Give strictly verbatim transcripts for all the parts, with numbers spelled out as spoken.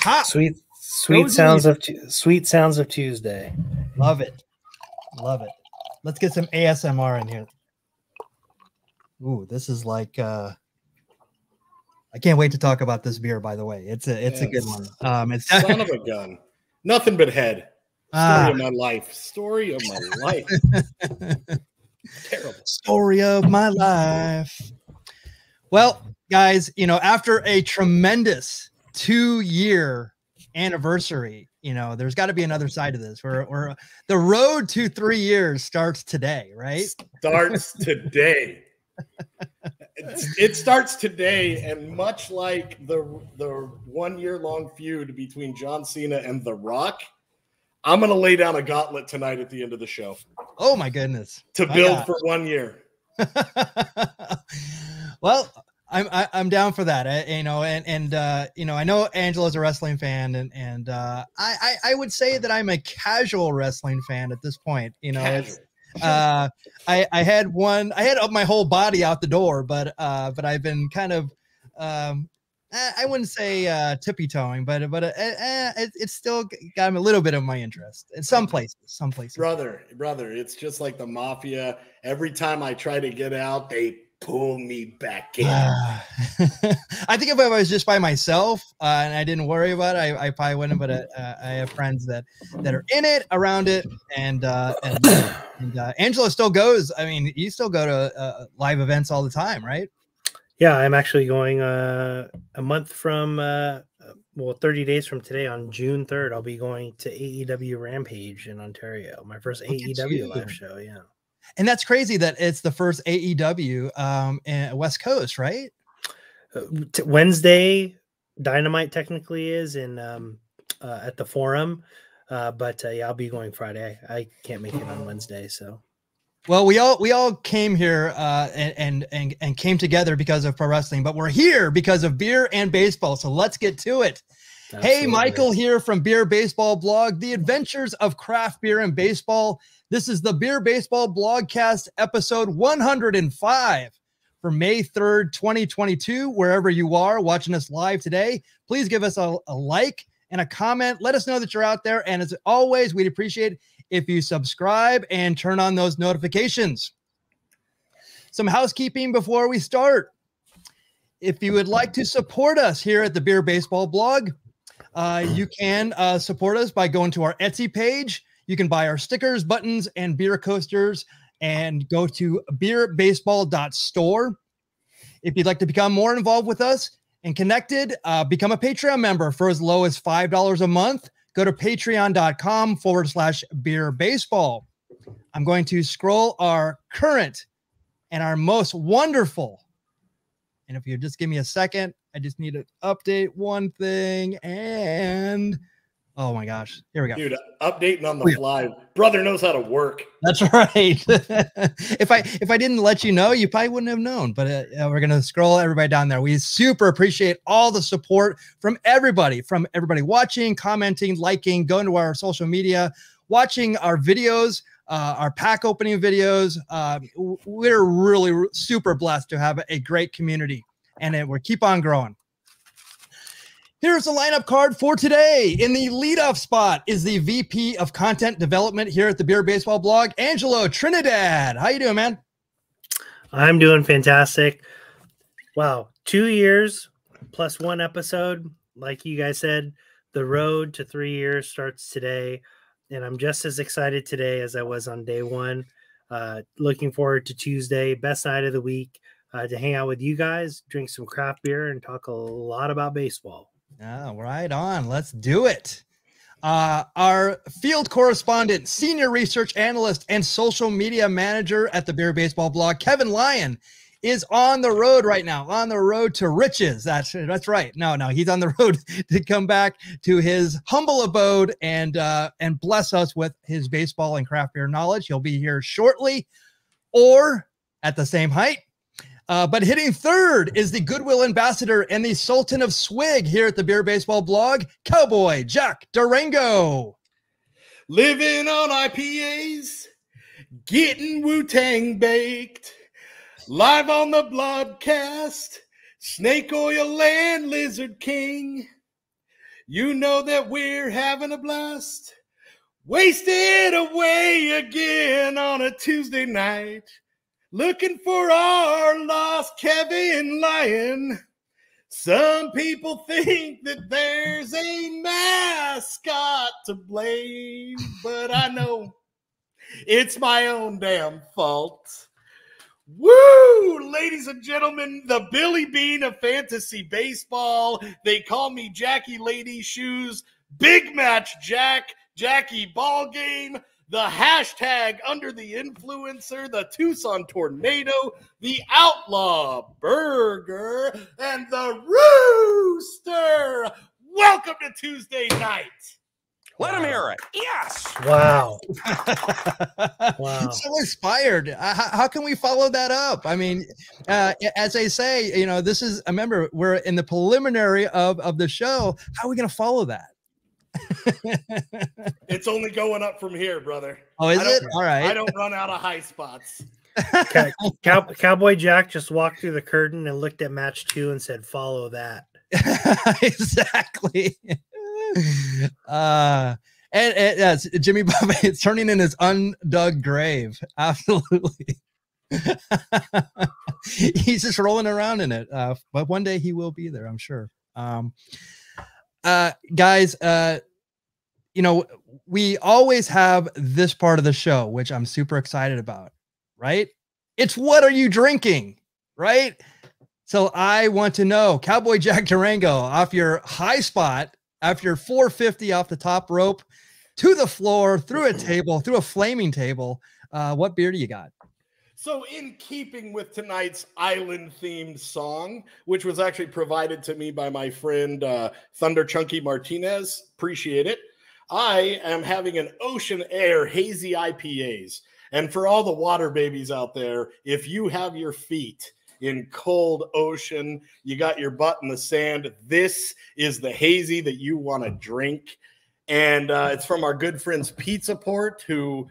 Pop. Sweet, sweet Those sounds of sweet sounds of Tuesday. Love it, love it. Let's get some A S M R in here. Ooh, this is like. Uh, I can't wait to talk about this beer. By the way, it's a it's yes. a good one. Um, it's son of a gun. Nothing but head. Story ah. of my life. Story of my life. Terrible. Story of my life. Well, guys, you know, after a tremendous two-year anniversary, you know, there's got to be another side to this. We're, we're the road to three years starts today, right? Starts today. It starts today, and much like the the one-year-long feud between John Cena and The Rock, I'm going to lay down a gauntlet tonight at the end of the show. Oh, my goodness. To build oh, for one year. Well, I'm I, I'm down for that, I, you know, and, and uh, you know, I know Angelo's a wrestling fan, and, and uh, I, I, I would say that I'm a casual wrestling fan at this point. You know, it's, uh, I, I had one, I had up my whole body out the door, but uh, but I've been kind of, um, I wouldn't say uh, tippy-toeing, but but uh, uh, it, it's still got a little bit of my interest in some places, some places. Brother, brother, it's just like the mafia. Every time I try to get out, they pull me back in. Uh, I think if I was just by myself uh, and I didn't worry about it, I, I probably wouldn't. But uh, uh, I have friends that that are in it, around it, and uh, and, and uh, Angelo still goes. I mean, you still go to uh, live events all the time, right? Yeah, I'm actually going uh, a month from, uh, well, thirty days from today on June third, I'll be going to A E W Rampage in Ontario, my first Look A E W live show, yeah. And that's crazy that it's the first A E W um, in West Coast, right? Uh, Wednesday, Dynamite technically is in um, uh, at the Forum, uh, but uh, yeah, I'll be going Friday. I can't make it on Wednesday, so. Well, we all we all came here uh, and, and and and came together because of pro wrestling, but we're here because of beer and baseball. So let's get to it. Absolutely. Hey, Michael here from Beer Baseball Blog, the adventures of craft beer and baseball. This is the Beer Baseball Blogcast episode one hundred five for May third, twenty twenty-two. Wherever you are watching us live today, please give us a, a like and a comment. Let us know that you're out there, and as always, we'd appreciate it if you subscribe and turn on those notifications. Some housekeeping before we start. If you would like to support us here at the Beer Baseball Blog, uh, you can uh, support us by going to our Etsy page. You can buy our stickers, buttons, and beer coasters, and go to beer baseball dot store. If you'd like to become more involved with us and connected, uh, become a Patreon member for as low as five dollars a month. Go to patreon.com forward slash beer baseball. I'm going to scroll our current and our most wonderful. And if you just give me a second, I just need to update one thing. And oh my gosh, here we go. Dude, updating on the Weird. fly. Brother knows how to work. That's right. if I if I didn't let you know, you probably wouldn't have known. But uh, we're gonna scroll everybody down there. We super appreciate all the support from everybody, from everybody watching, commenting, liking, going to our social media, watching our videos, uh, our pack opening videos. Uh, we're really super blessed to have a great community, and it will keep on growing. Here's the lineup card for today. In the leadoff spot is the V P of Content Development here at the Beer Baseball Blog, Angelo Trinidad. How you doing, man? I'm doing fantastic. Wow, two years plus one episode. Like you guys said, the road to three years starts today, and I'm just as excited today as I was on day one. Uh, looking forward to Tuesday, best night of the week, uh, to hang out with you guys, drink some craft beer, and talk a lot about baseball. Oh, right on. Let's do it. Uh, our field correspondent, senior research analyst, and social media manager at the Beer Baseball Blog, Kevin Lyon, is on the road right now, on the road to riches. That's, that's right. No, no, he's on the road to come back to his humble abode and, uh, and bless us with his baseball and craft beer knowledge. He'll be here shortly or at the same height. Uh, but hitting third is the Goodwill Ambassador and the Sultan of Swig here at the Beer Baseball Blog, Cowboy Jack Durango. Living on I P As, getting Wu-Tang baked, live on the blogcast, snake oil and Lizard King. You know that we're having a blast. Wasted away again on a Tuesday night. Looking for our lost Kevin Lyon. Some people think that there's a mascot to blame, but I know it's my own damn fault. Woo! Ladies and gentlemen, the Billy Bean of fantasy baseball. They call me Jackie Lady Shoes, Big Match Jack, Jackie Ballgame, the hashtag under the influencer, the Tucson Tornado, the Outlaw Burger, and the Rooster. Welcome to Tuesday night. Let him hear it. Yes. Wow. Wow. I'm so inspired. How, how can we follow that up? I mean, uh, as I say, you know, this is, remember, we're in the preliminary of, of the show. How are we going to follow that? It's only going up from here, brother. Oh, is it? All right. I don't run out of high spots. Okay. Cow Cowboy Jack just walked through the curtain and looked at match two and said, follow that. Exactly. Uh, and, and uh, Jimmy Buffett is turning in his undug grave. Absolutely. He's just rolling around in it. Uh, but one day he will be there, I'm sure. Um, uh, guys, uh, you know, we always have this part of the show, which I'm super excited about, right? It's what are you drinking, right? So I want to know, Cowboy Jack Durango, off your high spot, after four fifty off the top rope, to the floor, through a table, through a flaming table, uh, what beer do you got? So in keeping with tonight's island-themed song, which was actually provided to me by my friend uh, Thunder Chunky Martinez, appreciate it, I am having an Ocean Air Hazy I P As. And for all the water babies out there, if you have your feet in cold ocean, you got your butt in the sand, this is the hazy that you want to drink. And uh, it's from our good friends Pizza Port, who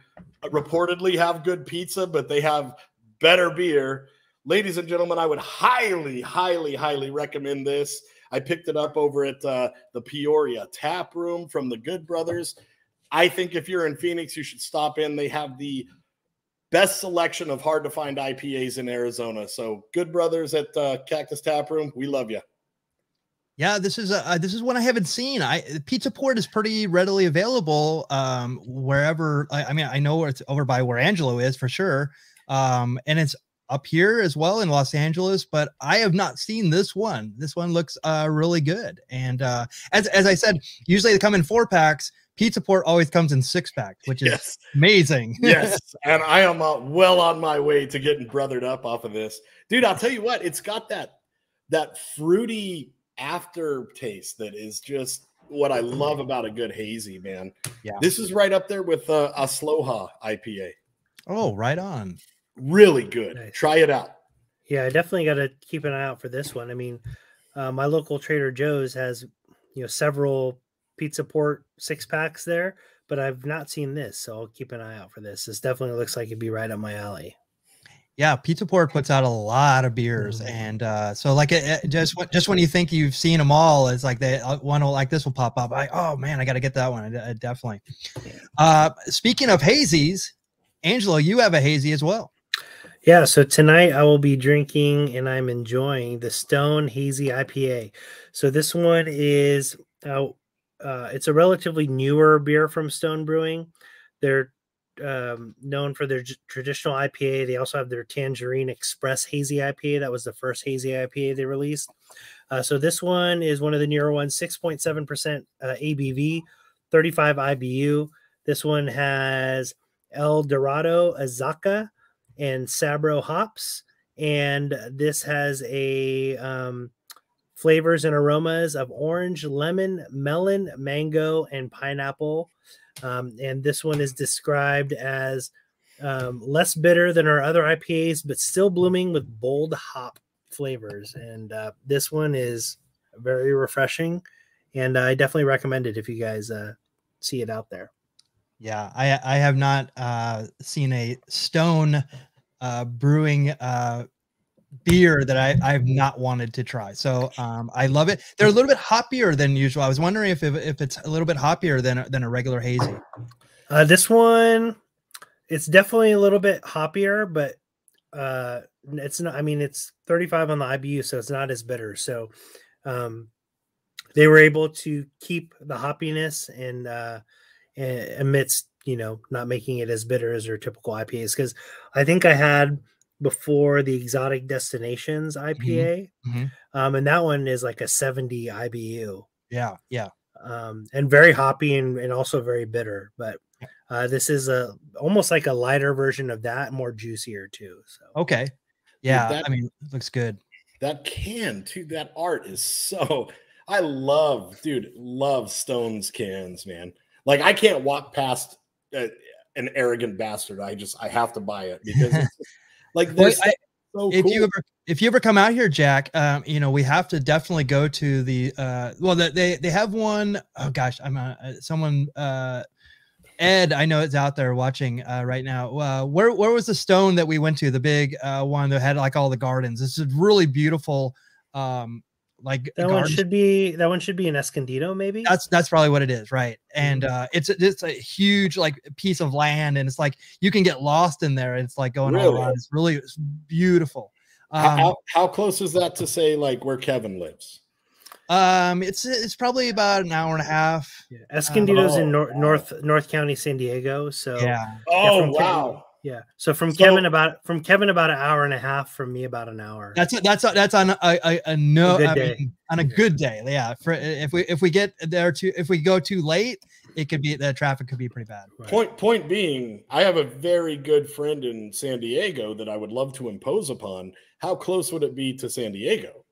reportedly have good pizza, but they have better beer. Ladies and gentlemen, I would highly, highly, highly recommend this. I picked it up over at uh, the Peoria Tap Room from the Good Brothers. I think if you're in Phoenix, you should stop in. They have the best selection of hard-to-find I P As in Arizona. So, Good Brothers at uh, Cactus Tap Room, we love you. Yeah, this is a, uh, this is one I haven't seen. I Pizza Port is pretty readily available um, wherever. I, I mean, I know it's over by where Angelo is for sure, um, and it's up here as well in Los Angeles. But I have not seen this one. This one looks uh, really good. And uh, as as I said, usually they come in four packs. Pizza Port always comes in six pack, which is yes. amazing. Yes, and I am uh, well on my way to getting brothered up off of this, dude. I'll tell you what, it's got that that fruity aftertaste that is just what I love about a good hazy, man. Yeah, this is right up there with uh, a Sloha I P A. Oh, right on. Really good. Nice. Try it out. Yeah, I definitely got to keep an eye out for this one. I mean, uh, my local Trader Joe's has you know several Pizza Port six packs there, but I've not seen this, so I'll keep an eye out for this. This definitely looks like it'd be right up my alley. Yeah, Pizza Port puts out a lot of beers, mm-hmm. and uh, so like it, it just just when you think you've seen them all, it's like they one will, like this will pop up. I oh man, I got to get that one. I, I definitely. Uh, speaking of hazies, Angelo, you have a hazy as well. Yeah, so tonight I will be drinking and I'm enjoying the Stone Hazy I P A. So this one is. Uh, Uh, it's a relatively newer beer from Stone Brewing. They're um, known for their traditional I P A. They also have their Tangerine Express Hazy I P A. That was the first hazy I P A they released. Uh, so this one is one of the newer ones, six point seven percent uh, A B V, thirty-five I B U. This one has El Dorado, Azaka, and Sabro hops. And this has a... Um, flavors and aromas of orange, lemon, melon, mango, and pineapple. Um, and this one is described as um, less bitter than our other I P As, but still blooming with bold hop flavors. And uh, this one is very refreshing. And I definitely recommend it if you guys uh, see it out there. Yeah, I, I have not uh, seen a Stone uh, Brewing uh beer that I, I've not wanted to try. So um, I love it. They're a little bit hoppier than usual. I was wondering if, if, if it's a little bit hoppier than, than a regular hazy. Uh, this one, it's definitely a little bit hoppier, but uh, it's not, I mean, it's thirty-five on the I B U, so it's not as bitter. So um, they were able to keep the hoppiness and uh, amidst, you know, not making it as bitter as their typical I P As. Cause I think I had before the Exotic Destinations I P A. Mm-hmm. Mm-hmm. Um, and that one is like a seventy I B U. Yeah. Yeah. Um, and very hoppy and, and also very bitter, but uh, this is a, almost like a lighter version of that, more juicier too. So, okay. Yeah. That, I mean, it looks good. That can too. That art is so, I love, dude, love Stone's cans, man. Like I can't walk past uh, an arrogant bastard. I just, I have to buy it because it's like this. I, so if cool. you ever, if you ever come out here, Jack, um, you know, we have to definitely go to the, uh, well, they, they have one, oh gosh, I'm a, someone, uh, Ed, I know it's out there watching, uh, right now. Uh, where, where was the Stone that we went to? The big, uh, one that had like all the gardens. This is really beautiful. Um, like that one should be, that one should be in Escondido, maybe. That's, that's probably what it is. Right. And, uh, it's, it's a huge like piece of land and it's like, you can get lost in there. It's like going really? on. It's really it's beautiful. Um, how, how close is that to say like where Kevin lives? Um, it's, it's probably about an hour and a half. Yeah. Escondido's um, oh, in nor wow. North, North County, San Diego. So yeah. Oh, yeah, wow. Kevin, yeah. So from so, Kevin about from Kevin about an hour and a half, from me about an hour. That's a, that's a, that's on a, a, a no a I mean, on a good day. Yeah. For, if we if we get there too if we go too late, it could be the traffic could be pretty bad. Right. Point point being, I have a very good friend in San Diego that I would love to impose upon. How close would it be to San Diego?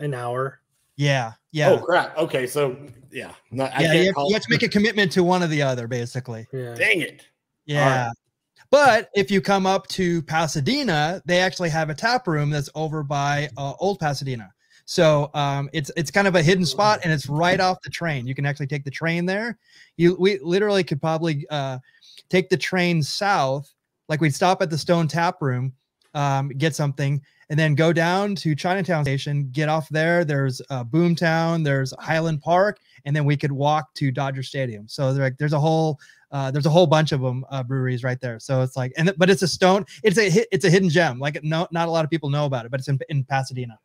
An hour. Yeah. Yeah. Oh crap. Okay. So yeah. No, I yeah can't you, have, call you have to make a commitment to one or the other, basically. Yeah. Dang it. Yeah. But if you come up to Pasadena, they actually have a tap room that's over by uh, Old Pasadena. So um, it's it's kind of a hidden spot, and it's right off the train. You can actually take the train there. You we literally could probably uh, take the train south, like we'd stop at the Stone Tap Room, um, get something, and then go down to Chinatown Station. Get off there. There's uh, Boomtown. There's Highland Park, and then we could walk to Dodger Stadium. So like, there's a whole. Uh, there's a whole bunch of them uh, breweries right there, so it's like, and but it's a stone, it's a it's a hidden gem. Like no, not a lot of people know about it, but it's in, in Pasadena.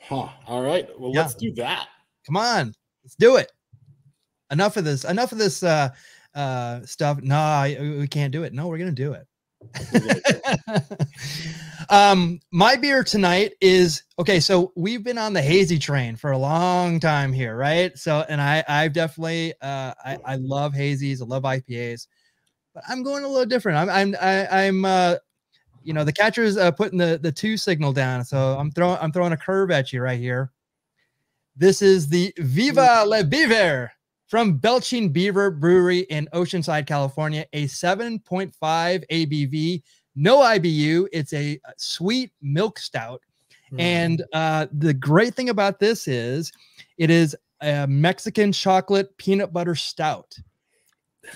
Huh. All right, well yeah. let's do that. Come on, let's do it. Enough of this. Enough of this uh, uh, stuff. No, we can't do it. No, we're gonna do it. um, my beer tonight is okay. So we've been on the hazy train for a long time here, right? So, and I, I've definitely, uh, I, I love hazies, I love I P As, but I'm going a little different. I'm, I'm, I, I'm, uh, you know, the catcher's uh, putting the the two signal down, so I'm throwing, I'm throwing a curve at you right here. This is the Viva la Beaver from Belching Beaver Brewery in Oceanside, California, a seven point five A B V. No I B U. It's a sweet milk stout. Mm. And uh, the great thing about this is it is a Mexican chocolate peanut butter stout.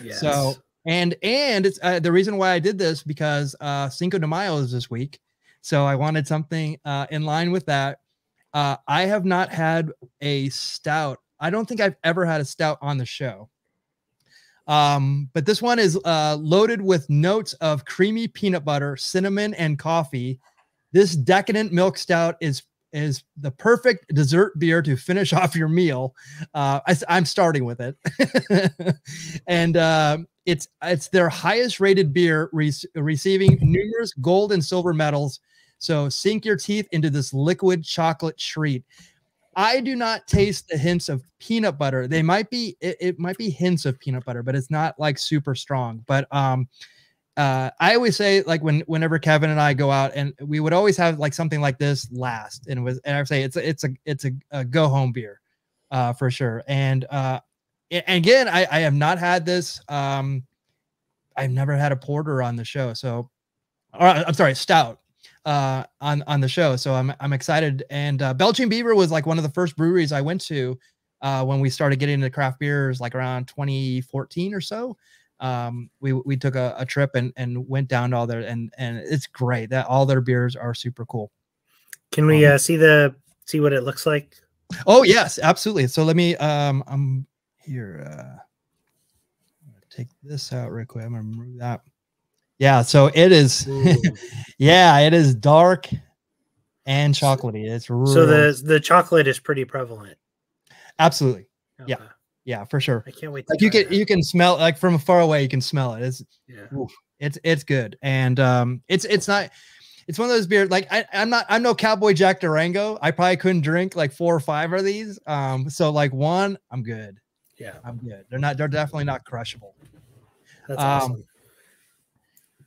Yes. So, and, and it's uh, the reason why I did this because uh, Cinco de Mayo is this week. So I wanted something uh, in line with that. Uh, I have not had a stout. I don't think I've ever had a stout on the show. Um, but this one is uh, loaded with notes of creamy peanut butter, cinnamon, and coffee. This decadent milk stout is is the perfect dessert beer to finish off your meal. Uh, I, I'm starting with it, and uh, it's it's their highest rated beer, re receiving numerous gold and silver medals. So sink your teeth into this liquid chocolate treat. I do not taste the hints of peanut butter. They might be, it, it might be hints of peanut butter, but it's not like super strong. But um, uh, I always say like when, whenever Kevin and I go out and we would always have like something like this last. And it was, and I would say it's, it's a, it's a, a go home beer uh, for sure. And uh, and again, I, I have not had this. Um, I've never had a porter on the show. So, or I'm sorry, stout. Uh, on, on the show. So I'm, I'm excited. And uh, Belching Beaver was like one of the first breweries I went to uh, when we started getting into craft beers, like around twenty fourteen or so. Um, we, we took a, a trip and, and went down to all their, and, and it's great that all their beers are super cool. Can we um, uh, see the see what it looks like? Oh yes, absolutely. So let me. Um, I'm here. Uh, I'm gonna take this out real quick. I'm gonna remove that. Yeah. So it is. Yeah, it is dark and chocolatey. It's real. So the the chocolate is pretty prevalent. Absolutely. Okay. Yeah. Yeah, for sure. I can't wait. To like you can that. you can smell like from far away. You can smell it. It's yeah. oof, it's it's good, and um, it's it's not. It's one of those beers. Like I, I'm not, I'm no Cowboy Jack Durango. I probably couldn't drink like four or five of these. Um, so like one, I'm good. Yeah, I'm good. They're not. They're definitely not crushable. That's um, awesome.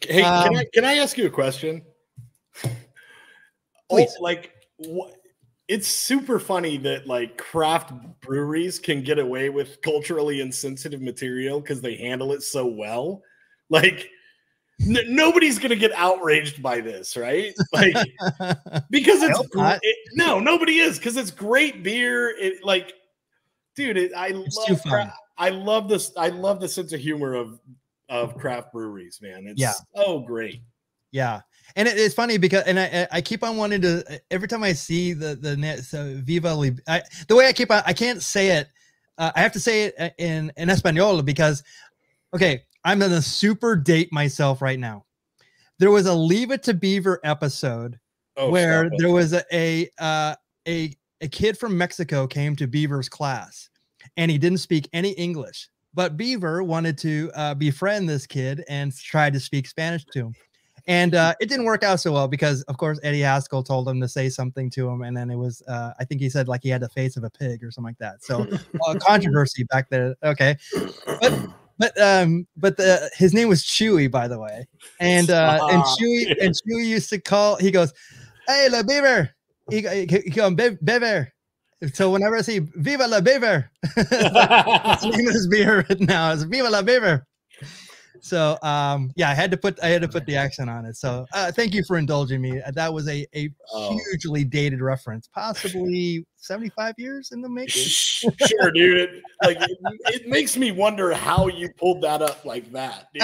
Hey, um, can I can I ask you a question? Oh, like what? It's super funny that like craft breweries can get away with culturally insensitive material because they handle it so well. Like. No, nobody's gonna get outraged by this, right? Like because it's it, no, nobody is because it's great beer. It like, dude, it, I it's love cra- I love this. I love the sense of humor of of craft breweries, man. It's yeah. so great. Yeah, and it, it's funny because and I I keep on wanting to every time I see the the net so Viva la I, the way I keep on I can't say it. Uh, I have to say it in in Espanol because okay. I'm going to super date myself right now. There was a Leave It to Beaver episode oh, where there was a a, uh, a a kid from Mexico came to Beaver's class and he didn't speak any English, but Beaver wanted to uh, befriend this kid and tried to speak Spanish to him. And uh, it didn't work out so well because, of course, Eddie Haskell told him to say something to him. And then it was, uh, I think he said like he had the face of a pig or something like that. So uh, controversy back there. Okay. But But um, but the his name was Chewy, by the way, and uh, and Chewy and Chewy used to call. He goes, "Hey, la Beaver," he goes, Be- "Beaver." So whenever I see "Viva la Beaver," his name is beer now. It's "Viva la Beaver." So um, yeah, I had to put I had to put the accent on it. So uh, thank you for indulging me. That was a a oh. hugely dated reference, possibly seventy-five years in the making. Sure, dude. It, like it, it makes me wonder how you pulled that up like that. Dude.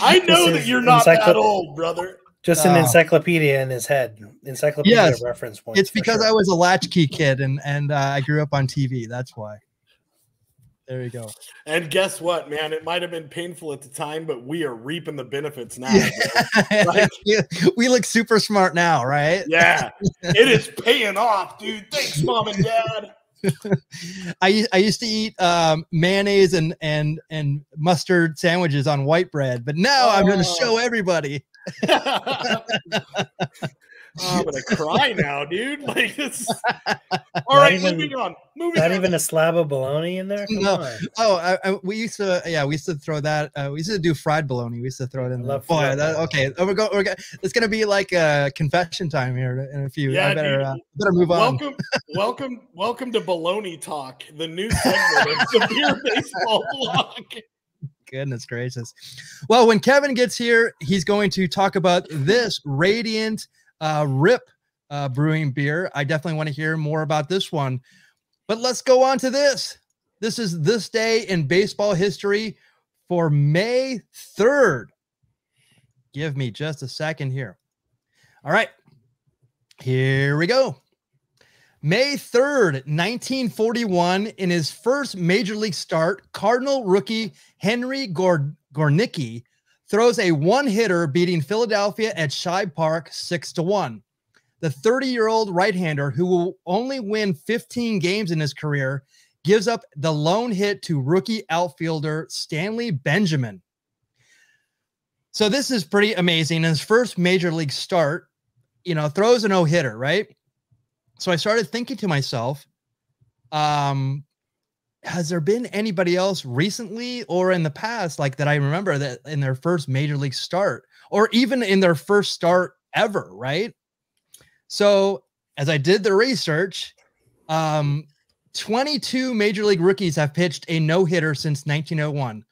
I know that you're not encyclop- that old, brother. Just an encyclopedia in his head. Encyclopedia yes. reference points. It's because sure. I was a latchkey kid and and uh, I grew up on T V. That's why. There we go. And guess what, man? It might have been painful at the time, but we are reaping the benefits now. Yeah. Like, we look super smart now, right? Yeah. It is paying off, dude. Thanks, Mom and Dad. I I used to eat um, mayonnaise and and and mustard sandwiches on white bread, but now oh. I'm going to show everybody. Oh, I'm gonna cry now, dude. Like this. All right, even, moving on. Moving not on. Even a slab of bologna in there. Come no. On. Oh, I, I, we used to. Yeah, we used to throw that. Uh, we used to do fried bologna. We used to throw it in. Love boy, that, okay. Oh, we're going. We're go, it's gonna be like a uh, confession time here in a few. Yeah, I better. Dude, uh, better move welcome, on. welcome, welcome to Bologna Talk, the new segment of the Beer Baseball Blog. Goodness gracious! Well, when Kevin gets here, he's going to talk about this Radiant. Uh, rip uh, brewing beer. I definitely want to hear more about this one, but let's go on to this. This is this day in baseball history for May third. Give me just a second here. All right, here we go. May third, nineteen forty-one, in his first major league start, Cardinal rookie Henry Gord- Gornicki throws a one-hitter beating Philadelphia at Shibe Park six to one. The thirty-year-old right-hander, who will only win fifteen games in his career, gives up the lone hit to rookie outfielder Stanley Benjamin. So this is pretty amazing. His first major league start, you know, throws a no-hitter, right? So I started thinking to myself, um... has there been anybody else recently or in the past like that I remember that in their first major league start or even in their first start ever, right? So as I did the research, um, twenty-two major league rookies have pitched a no-hitter since nineteen oh one.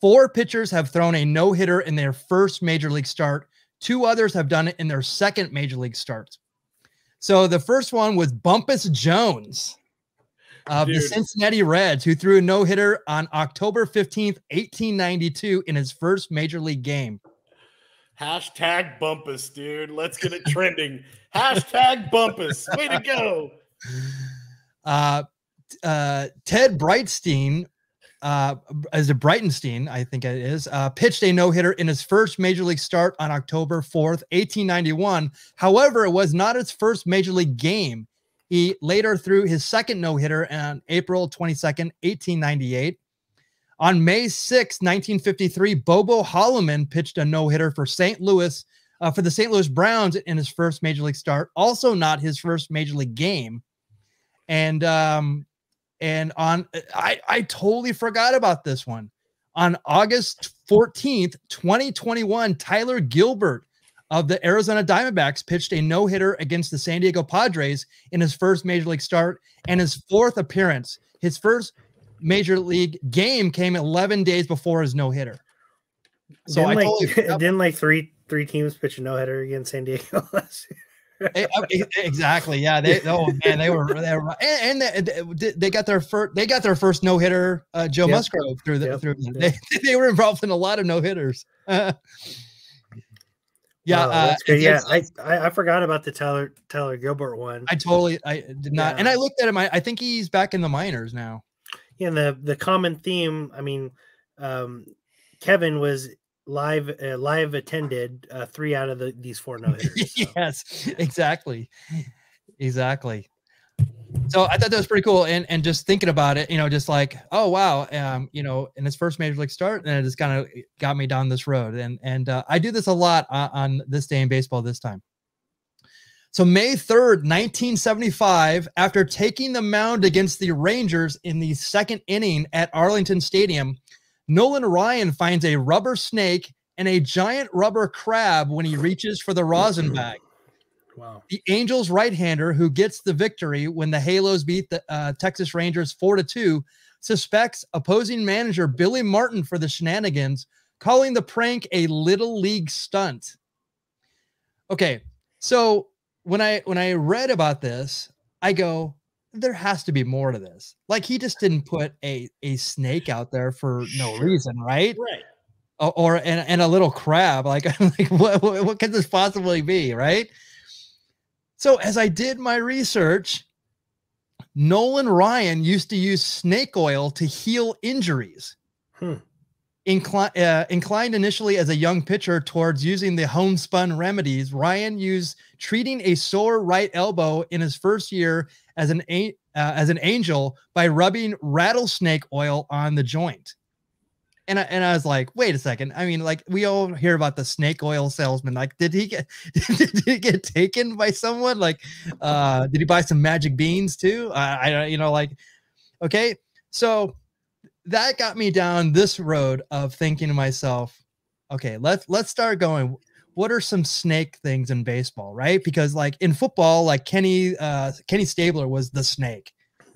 Four pitchers have thrown a no-hitter in their first major league start. Two others have done it in their second major league start. So the first one was Bumpus Jones. Of Dude. the Cincinnati Reds, who threw a no-hitter on October fifteenth, eighteen ninety-two in his first major league game. Hashtag Bumpus, dude. Let's get it trending. Hashtag Bumpus. Way to go. Uh, uh, Ted Brightstein, uh, as a Brightstein, I think it is, uh, pitched a no-hitter in his first major league start on October fourth, eighteen ninety-one. However, it was not his first major league game. He later threw his second no-hitter on April twenty-second, eighteen ninety-eight. On May sixth, nineteen fifty-three, Bobo Holloman pitched a no-hitter for Saint Louis, uh, for the Saint Louis Browns in his first major league start, also not his first major league game. And um, and on I, I totally forgot about this one. On August fourteenth, twenty twenty-one, Tyler Gilbert of the Arizona Diamondbacks pitched a no-hitter against the San Diego Padres in his first major league start and his fourth appearance. His first major league game came eleven days before his no hitter. So didn't I like, totally didn't like three three teams pitch a no hitter against San Diego last year. it, it, exactly. Yeah. They oh man they were they were and, and they, they got their first they got their first no hitter. Uh, Joe yep. Musgrove through the yep. through them. Yep. They they were involved in a lot of no hitters. yeah. Oh, uh, yeah. I, I I forgot about the Tyler Tyler Gilbert one. I totally I did not. Yeah. And I looked at him. I, I think he's back in the minors now. And the, the common theme, I mean, um, Kevin was live uh, live attended uh, three out of the, these four no-hitters. So. Yes, exactly. Exactly. So I thought that was pretty cool. And and just thinking about it, you know, just like, oh, wow, um, you know, in his first major league start, and it just kind of got me down this road. And, and uh, I do this a lot on, on This Day in Baseball this time. So May third, nineteen seventy-five, after taking the mound against the Rangers in the second inning at Arlington Stadium, Nolan Ryan finds a rubber snake and a giant rubber crab when he reaches for the rosin bag. Wow. The Angels right-hander who gets the victory when the Halos beat the uh, Texas Rangers four to two suspects opposing manager Billy Martin for the shenanigans, calling the prank a little league stunt. Okay, so... When I when I read about this, I go, there has to be more to this. Like he just didn't put a a snake out there for no reason, right? Right. Or, or and, and a little crab. Like, like what, what what could this possibly be, right? So as I did my research, Nolan Ryan used to use snake oil to heal injuries. Hmm. Incline, uh, inclined initially as a young pitcher towards using the homespun remedies, Ryan used treating a sore right elbow in his first year as an uh, as an Angel by rubbing rattlesnake oil on the joint. And I, and I was like, wait a second. I mean, like we all hear about the snake oil salesman. Like, did he get did he get taken by someone? Like, uh, did he buy some magic beans too? I, I you know, like, okay, so. That got me down this road of thinking to myself, okay, let's, let's start going. What are some snake things in baseball? Right. Because like in football, like Kenny, uh, Kenny Stabler was the snake.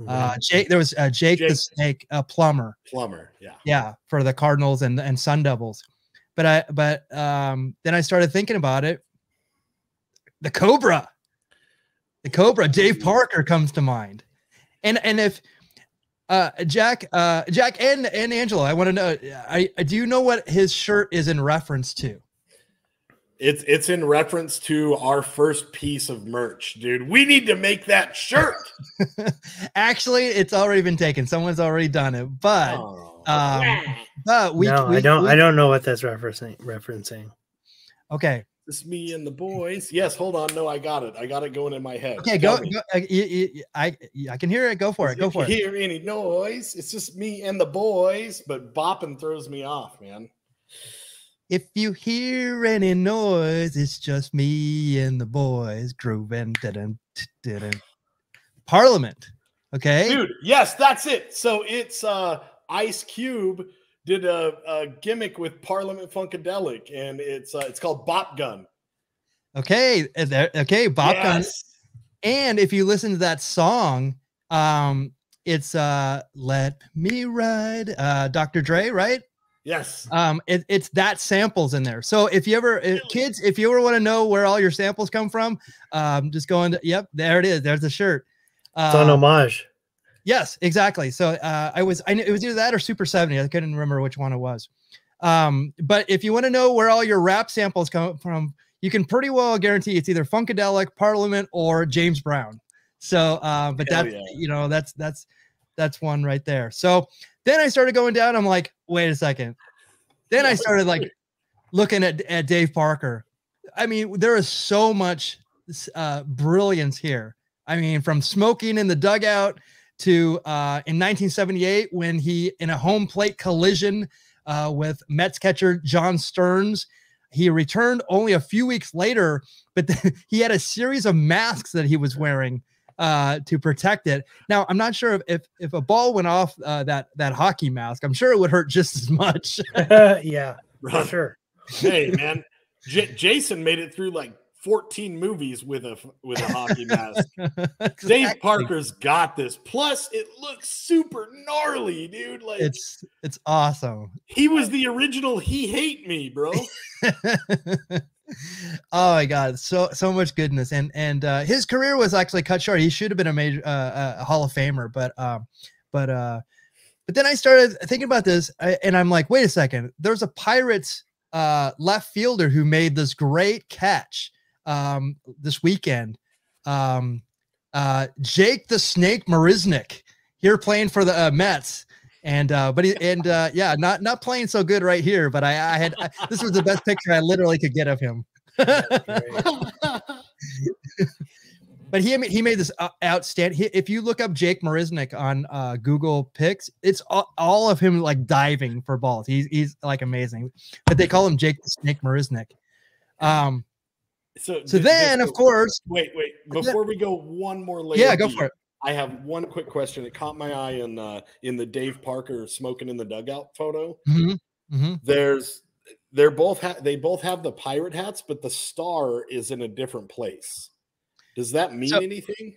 Uh, Jake, there was uh, Jake, Jake the snake, uh, Plummer. Plummer. Yeah. Yeah. For the Cardinals and, and Sun Devils. But I, but, um, then I started thinking about it. The Cobra, the Cobra, Dave Parker comes to mind. And, and if, Uh, Jack, uh, Jack, and and Angelo, I want to know. I, I do you know what his shirt is in reference to? It's it's in reference to our first piece of merch, dude. We need to make that shirt. Actually, it's already been taken. Someone's already done it, but oh, um, yeah. but we. No, we, I don't. We, I don't know what that's referencing. Referencing. Okay. It's me and the boys. Yes, hold on. No, I got it. I got it going in my head. Okay, go. go uh, you, you, I I can hear it. Go for it. Go for it. Hear any noise? It's just me and the boys. But bopping throws me off, man. If you hear any noise, it's just me and the boys grooving. Didn't didn't Parliament. Okay, dude. Yes, that's it. So it's uh, Ice Cube. Did a, a gimmick with Parliament Funkadelic, and it's uh, it's called Bop Gun. Okay, okay, Bop Gun. And if you listen to that song, um, it's uh, "Let Me Ride," uh, Doctor Dre, right? Yes. Um, it, it's that samples in there. So if you ever if, kids, if you ever want to know where all your samples come from, um, just go into. Yep, there it is. There's the shirt. It's um, an homage. Yes, exactly. So uh, I was, I knew it was either that or Super seventy. I couldn't remember which one it was. Um, but if you want to know where all your rap samples come from, you can pretty well guarantee it's either Funkadelic, Parliament, or James Brown. So, uh, but Hell that's, yeah. you know, that's, that's, that's one right there. So then I started going down. I'm like, wait a second. Then yeah, I started like looking at, at Dave Parker. I mean, there is so much uh, brilliance here. I mean, from smoking in the dugout to uh, in nineteen seventy-eight, when he, in a home plate collision uh, with Mets catcher John Stearns, he returned only a few weeks later, but then he had a series of masks that he was wearing uh, to protect it. Now, I'm not sure if, if, if a ball went off uh, that, that hockey mask, I'm sure it would hurt just as much. Yeah, for sure. Hey, man. J Jason made it through like fourteen movies with a with a hockey mask. Exactly. Dave Parker's got this. Plus, it looks super gnarly, dude. Like it's it's awesome. He was the original. He hate me, bro. Oh my God, so so much goodness. And and uh, his career was actually cut short. He should have been a major uh, a Hall of Famer, but um, uh, but uh, but then I started thinking about this, and I'm like, wait a second. There's a Pirates uh left fielder who made this great catch um this weekend, um uh Jake the Snake Marisnik, here playing for the uh, Mets, and uh but he, and uh yeah, not not playing so good right here, but i i had I, this was the best picture I literally could get of him. But he he made this outstanding. He, if you look up Jake Marisnik on uh, Google Pics, it's all, all of him like diving for balls. He's he's like amazing. But they call him Jake the Snake Marisnik. Um, so so then, of course, wait wait before we go one more layer. Yeah, go for it. I have one quick question. It caught my eye in uh, in the Dave Parker smoking in the dugout photo. Mm-hmm. Mm-hmm. There's they're both ha they both have the pirate hats, but the star is in a different place. Does that mean so, anything?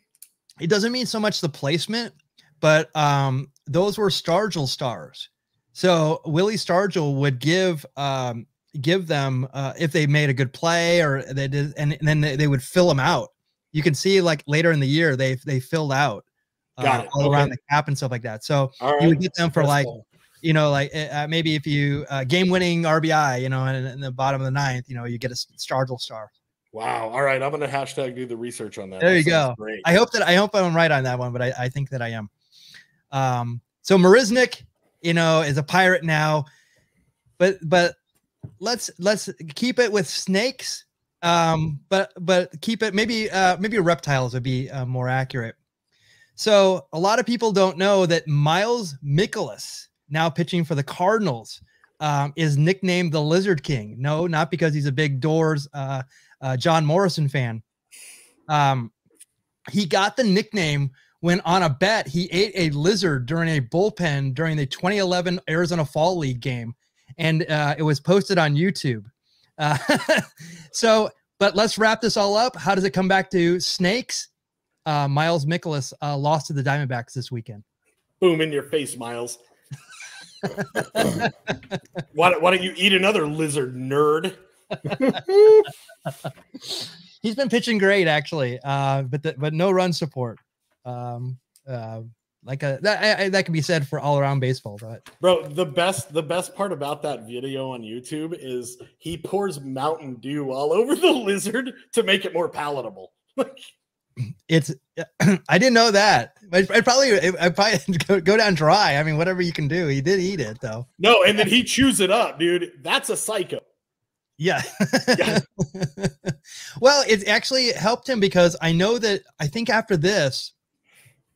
It doesn't mean so much the placement, but um, those were Stargell stars. So Willie Stargell would give um, give them uh, if they made a good play, or they did, and, and then they, they would fill them out. You can see like later in the year they they filled out uh, all okay. around the cap and stuff like that. So right. you would get them for That's like cool. you know like uh, maybe if you uh, game winning R B I, you know, and in the bottom of the ninth, you know, you get a Stargell star. Wow. All right. I'm going to hashtag do the research on that. There you go. Great. I hope that I hope I'm right on that one, but I, I think that I am. Um, so Marisnik, you know, is a pirate now, but, but let's, let's keep it with snakes. Um, but, but keep it, maybe, uh, maybe reptiles would be uh, more accurate. So a lot of people don't know that Miles Mikolas, now pitching for the Cardinals, um, is nicknamed the Lizard King. No, not because he's a big Doors, uh, Uh, John Morrison fan. Um, he got the nickname when on a bet he ate a lizard during a bullpen during the twenty eleven Arizona Fall League game, and uh, it was posted on YouTube. Uh, so, but let's wrap this all up. How does it come back to snakes? Uh, Miles Mikolas uh, lost to the Diamondbacks this weekend. Boom in your face, Miles. why, why don't you eat another lizard, nerd? He's been pitching great, actually, uh, but the, but no run support. Um, uh, like a that I, that can be said for all around baseball, but bro, the best the best part about that video on YouTube is he pours Mountain Dew all over the lizard to make it more palatable. Like, it's I didn't know that. I probably I probably go, go down dry. I mean, whatever you can do, he did eat it though. No, and then he chews it up, dude. That's a psycho. Yeah. Yeah. Well, it actually helped him because I know that I think after this,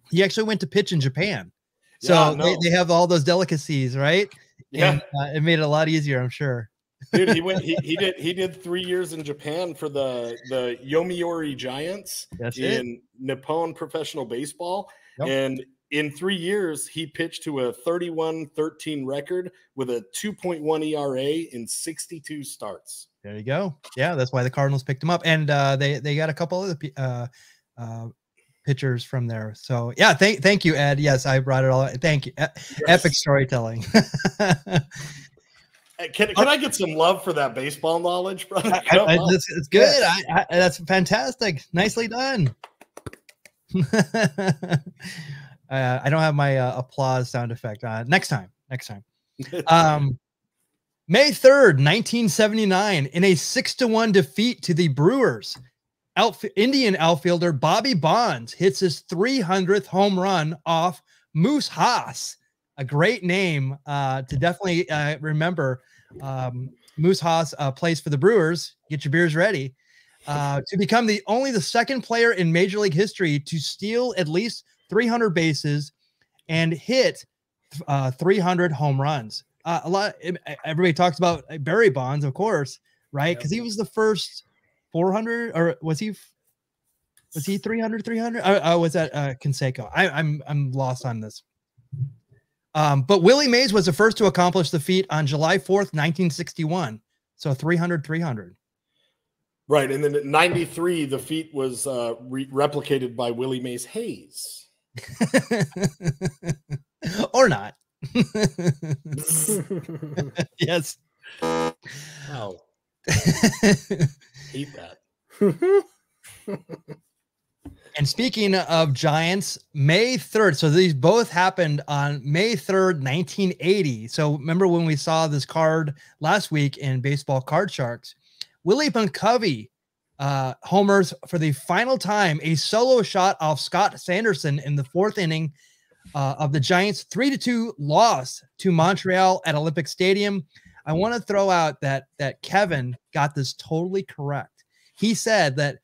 he actually went to pitch in Japan. So yeah, no. they, they have all those delicacies, right? Yeah. And, uh, it made it a lot easier, I'm sure. Dude, he went. He, he did. He did three years in Japan for the the Yomiuri Giants That's in it. Nippon Professional Baseball, yep. and in three years he pitched to a thirty-one thirteen record with a two point one E R A in sixty-two starts. There you go. Yeah, that's why the Cardinals picked him up, and uh, they they got a couple of uh, uh, pitchers from there. So yeah, thank thank you, Ed. Yes, I brought it all. Thank you. E yes. Epic storytelling. Can, can I get some love for that baseball knowledge, brother? I, I, this, it's good. Yes. I, I, that's fantastic. Nicely done. uh, I don't have my uh, applause sound effect. Uh, next time. Next time. Um, May third, nineteen seventy-nine, in a six to one defeat to the Brewers, Outf- Indian outfielder Bobby Bonds hits his three hundredth home run off Moose Haas. A great name uh, to definitely uh, remember. Um, Moose Haas uh, plays for the Brewers. Get your beers ready. Uh, to become the only the second player in Major League history to steal at least three hundred bases and hit uh, three hundred home runs. Uh, a lot. Everybody talks about Barry Bonds, of course, right? Because yep. he was the first four hundred, or was he? Was he three hundred? three hundred? Oh, oh, was that uh, Canseco? I, I'm I'm lost on this. Um, but Willie Mays was the first to accomplish the feat on July fourth, nineteen sixty-one. So three hundred, three hundred. Right. And then at ninety-three, the feat was uh, re replicated by Willie Mays Hayes. Or not. Yes. Wow. Hate that. And speaking of Giants, May third. So these both happened on May third, nineteen eighty. So remember when we saw this card last week in Baseball Card Sharks, Willie McCovey uh, homers for the final time, a solo shot off Scott Sanderson in the fourth inning uh, of the Giants' three to two loss to Montreal at Olympic Stadium. I want to throw out that that Kevin got this totally correct. He said that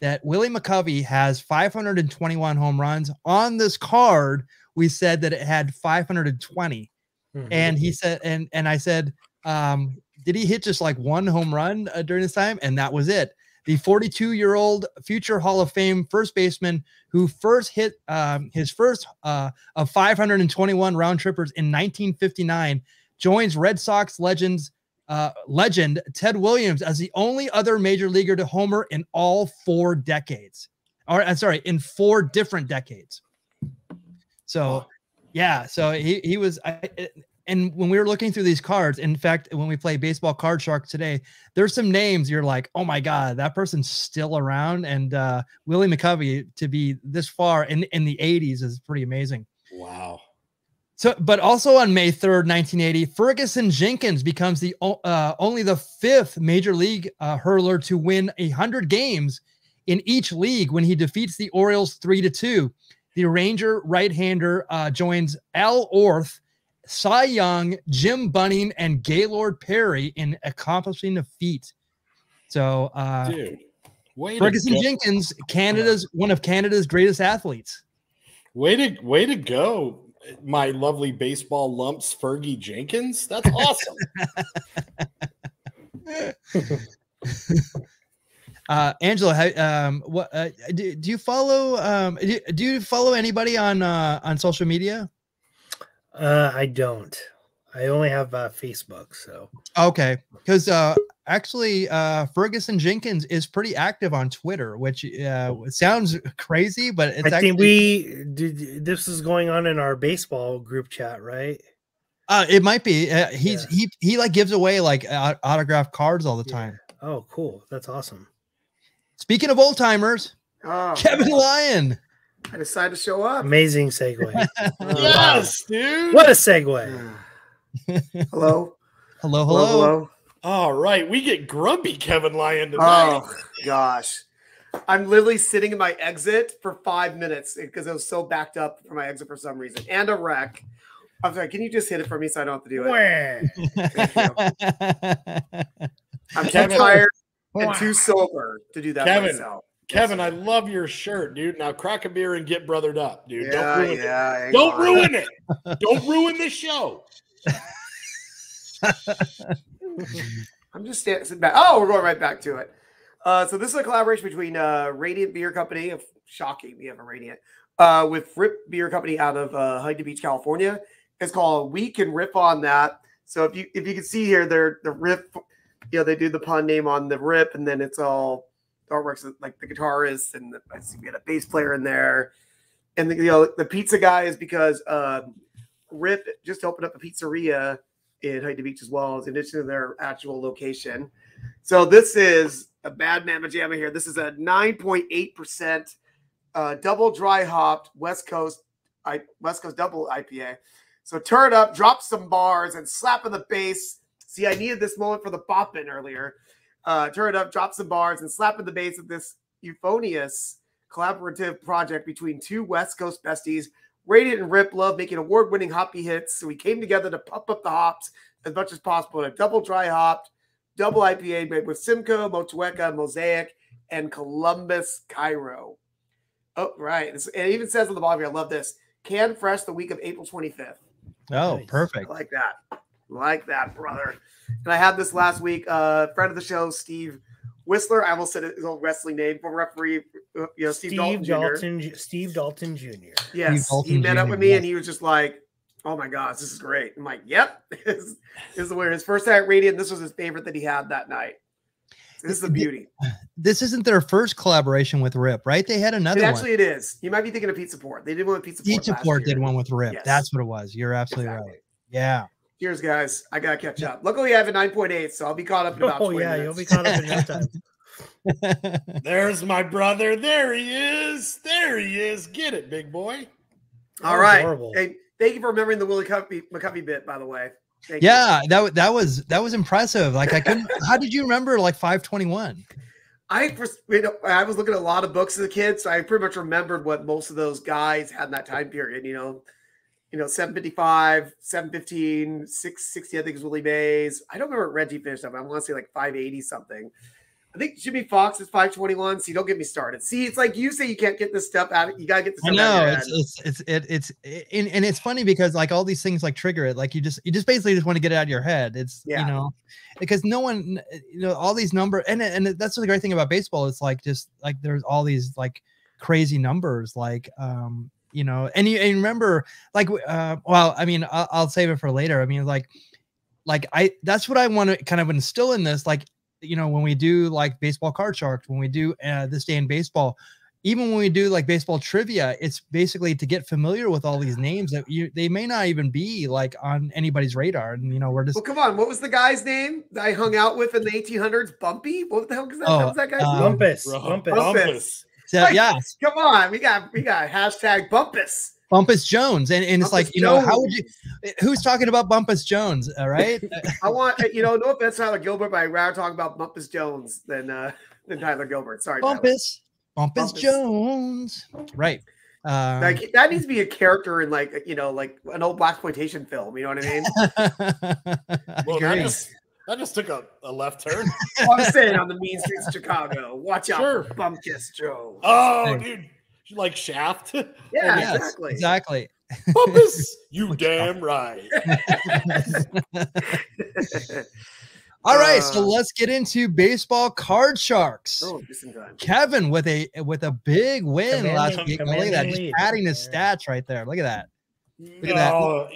that Willie McCovey has five hundred twenty-one home runs. On this card, we said that it had five hundred twenty. Mm-hmm. And he said, and and I said, um, did he hit just like one home run uh, during this time? And that was it. The forty-two-year-old future Hall of Fame first baseman who first hit um, his first uh, of five hundred twenty-one round trippers in nineteen fifty-nine joins Red Sox legends uh, legend Ted Williams as the only other major leaguer to homer in all four decades. Or I'm sorry, in four different decades. So, yeah. So he he was. I, it, And when we were looking through these cards, in fact, when we play Baseball Card Shark today, there's some names you're like, oh my God, that person's still around. And uh, Willie McCovey to be this far in, in the eighties is pretty amazing. Wow. So, but also on May third, nineteen eighty, Ferguson Jenkins becomes the uh, only the fifth major league uh, hurler to win one hundred games in each league when he defeats the Orioles three to two. The Ranger right-hander uh, joins Al Orth, Cy Young, Jim Bunning, and Gaylord Perry in accomplishing the feat. So, uh, Dude, Ferguson Jenkins, Canada's one of Canada's greatest athletes. Way to way to go, my lovely baseball lumps, Fergie Jenkins. That's awesome. uh, Angela, um, what uh, do, do you follow? Um, do, do you follow anybody on uh, on social media? Uh, I don't. I only have uh, Facebook. So okay, because uh, actually, uh, Ferguson Jenkins is pretty active on Twitter, which uh, sounds crazy, but it's I actually think we did. This is going on in our baseball group chat, right? Uh, it might be. Uh, he's yeah. he he like gives away like autographed cards all the time. Yeah. Oh, cool! That's awesome. Speaking of old timers, oh, Kevin Lyon. I decided to show up. Amazing segue. Yes, dude. What a segue. Hello. Hello, hello. Hello, hello. All right. We get grumpy Kevin Lyon tonight. Oh, gosh. I'm literally sitting in my exit for five minutes because I was so backed up for my exit for some reason. And a wreck. I'm sorry. Can you just hit it for me so I don't have to do it? I'm too tired and too sober to do that Kevin. myself. Kevin, I love your shirt, dude. Now crack a beer and get brothered up, dude. Yeah, don't ruin yeah, it. Don't ruin it. Don't ruin this show. I'm just standing, sitting back. Oh, we're going right back to it. Uh, so this is a collaboration between uh, Radiant Beer Company. Shocking, we have a Radiant. Uh, with Rip Beer Company out of uh, Huntington Beach, California. It's called We Can Rip on That. So if you if you can see here, they're the Rip. You know, they do the pun name on the Rip, and then it's all artworks like the guitarist, and the, I see we had a bass player in there, and the, you know, the pizza guy is because uh, Rip just opened up a pizzeria in Huntington Beach as well, as in addition to their actual location. So this is a bad mamma jamma here. This is a nine point eight percent uh, double dry hopped West Coast I, West Coast double I P A. So turn it up, drop some bars, and slap in the bass. See, I needed this moment for the boppin' earlier. Uh, turn it up, drop some bars, and slap in the bass of this euphonious collaborative project between two West Coast besties, Radiant and Rip Love, making award-winning hoppy hits. So we came together to pump up the hops as much as possible in a double dry hopped, double I P A made with Simcoe, Motueka, Mosaic, and Columbus Cairo. Oh, right. It even says on the bottom here, I love this, can fresh the week of April twenty-fifth. Oh, nice. Perfect. I like that. Like that, brother. And I had this last week. Uh, friend of the show, Steve Whistler. I almost said his old wrestling name. Former referee, you know, Steve, Steve Dalton, Dalton Junior Steve Dalton Junior Yes, Dalton he met Junior up with me, yeah. And he was just like, "Oh my gosh, this is great." I'm like, "Yep, this is the weird." His first night at Radiant. This was his favorite that he had that night. This is the beauty. This isn't their first collaboration with Rip, right? They had another. And actually, one. It is. You might be thinking of Pizza Port. They did one with Pizza Port. Pizza Port did one with Rip. Yes. That's what it was. You're absolutely exactly. right. Yeah. Cheers, guys. I gotta catch up. Luckily, I have a nine point eight, so I'll be caught up in about twenty minutes. Oh yeah, you'll be caught up in no time. There's my brother. There he is. There he is. Get it, big boy. That All right. Hey, thank you for remembering the Willie McCovey bit, by the way. Thank yeah, you. that that was that was impressive. Like I couldn't. How did you remember like five twenty-one? I you know, I was looking at a lot of books as a kid, so I pretty much remembered what most of those guys had in that time period. You know. You know, seven fifty-five, seven fifteen, six sixty, I think is Willie Mays. I don't remember what Reggie finished up. I want to say like five eighty something. I think Jimmy Fox is five twenty-one. See, don't get me started. See, it's like you say you can't get this stuff out. You got to get this stuff no, out. No, it's, it's, it's, it, it's, it, and, and it's funny because like all these things like trigger it. Like you just, you just basically just want to get it out of your head. It's, yeah. you know, because no one, you know, all these numbers. And, and that's the great thing about baseball. It's like just like there's all these like crazy numbers like, um, you know, and you and remember, like, uh, well, I mean, I'll, I'll save it for later. I mean, like, like I, that's what I want to kind of instill in this. Like, you know, when we do like baseball card sharks, when we do uh, this day in baseball, even when we do like baseball trivia, it's basically to get familiar with all these names that you they may not even be like on anybody's radar. And you know, we're just well, come on. What was the guy's name that I hung out with in the eighteen hundreds? Bumpy. What the hell was that? Oh, that was that guy's um, name? Bumpus. Bumpus. Bumpus. So, like, yeah, come on, we got we got hashtag Bumpus Bumpus Jones, and, and it's Bumpus like you Jones. know how would you? Who's talking about Bumpus Jones? All right, I want you know no offense Tyler Gilbert, but I'd rather talk about Bumpus Jones than uh, than Tyler Gilbert. Sorry, Bumpus Bumpus, Bumpus Jones, right? Um, like that needs to be a character in like you know like an old blaxploitation film. You know what I mean? Well, that just, that just took a, a left turn. Well, I'm saying on the mean streets of Chicago. Watch out, sure. Bumpus Jones. Oh, thanks. Dude. You like Shaft? Yeah, yes, exactly. Exactly. Bumpus, you damn right. All right, uh, so let's get into baseball card sharks. Oh, Kevin with a with a big win last week. Look at that. Just adding his stats right there. Look at that. Look at that. No.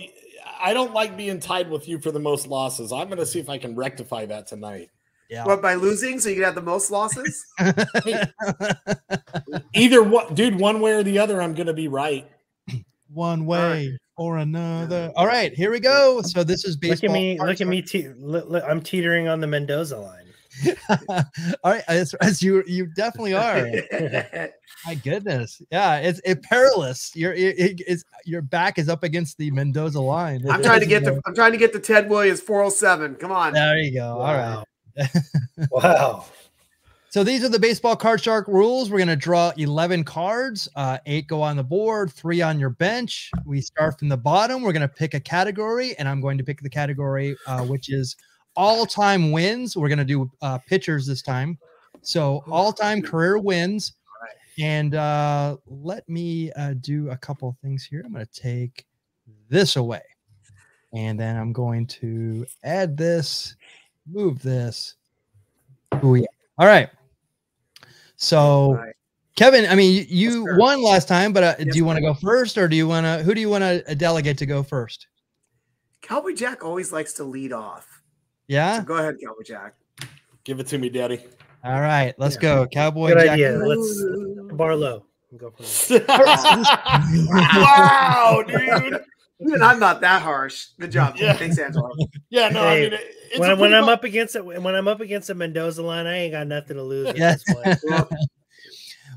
I don't like being tied with you for the most losses. I'm going to see if I can rectify that tonight. Yeah. What, by losing so you can have the most losses? Either one, dude, one way or the other, I'm going to be right. One way right. or another. All right, here we go. So this is baseball. Look at me. Look at me te look, look, I'm teetering on the Mendoza line. All right, as, as you you definitely are. My goodness, yeah, it's it perilous. Your it, it's your back is up against the Mendoza line. It, I'm trying to get to I'm trying to get to Ted Williams four oh seven. Come on, there you go. Wow. All right, wow. So these are the baseball card shark rules. We're gonna draw eleven cards. Uh, eight go on the board, three on your bench. We start from the bottom. We're gonna pick a category, and I'm going to pick the category uh, which is all-time wins. We're going to do uh, pitchers this time. So all-time career wins. And uh, let me uh, do a couple of things here. I'm going to take this away. And then I'm going to add this, move this. Oh, yeah. All right. So, all right. Kevin, I mean, you, you won last time, but uh, yes, do you want to go first or do you want to, who do you want to delegate to go first? Cowboy Jack always likes to lead off. Yeah. So go ahead, Cowboy Jack. Give it to me, Daddy. All right, let's yeah. go, Cowboy Good Jack. Idea. Let's Barlow. Go for it. Wow, dude. Even I'm not that harsh. Good job. Yeah. Thanks, Angelo. Yeah, no. Hey, I mean, it, it's when, when I'm up against it, when I'm up against a Mendoza line, I ain't got nothing to lose. At yes. this point.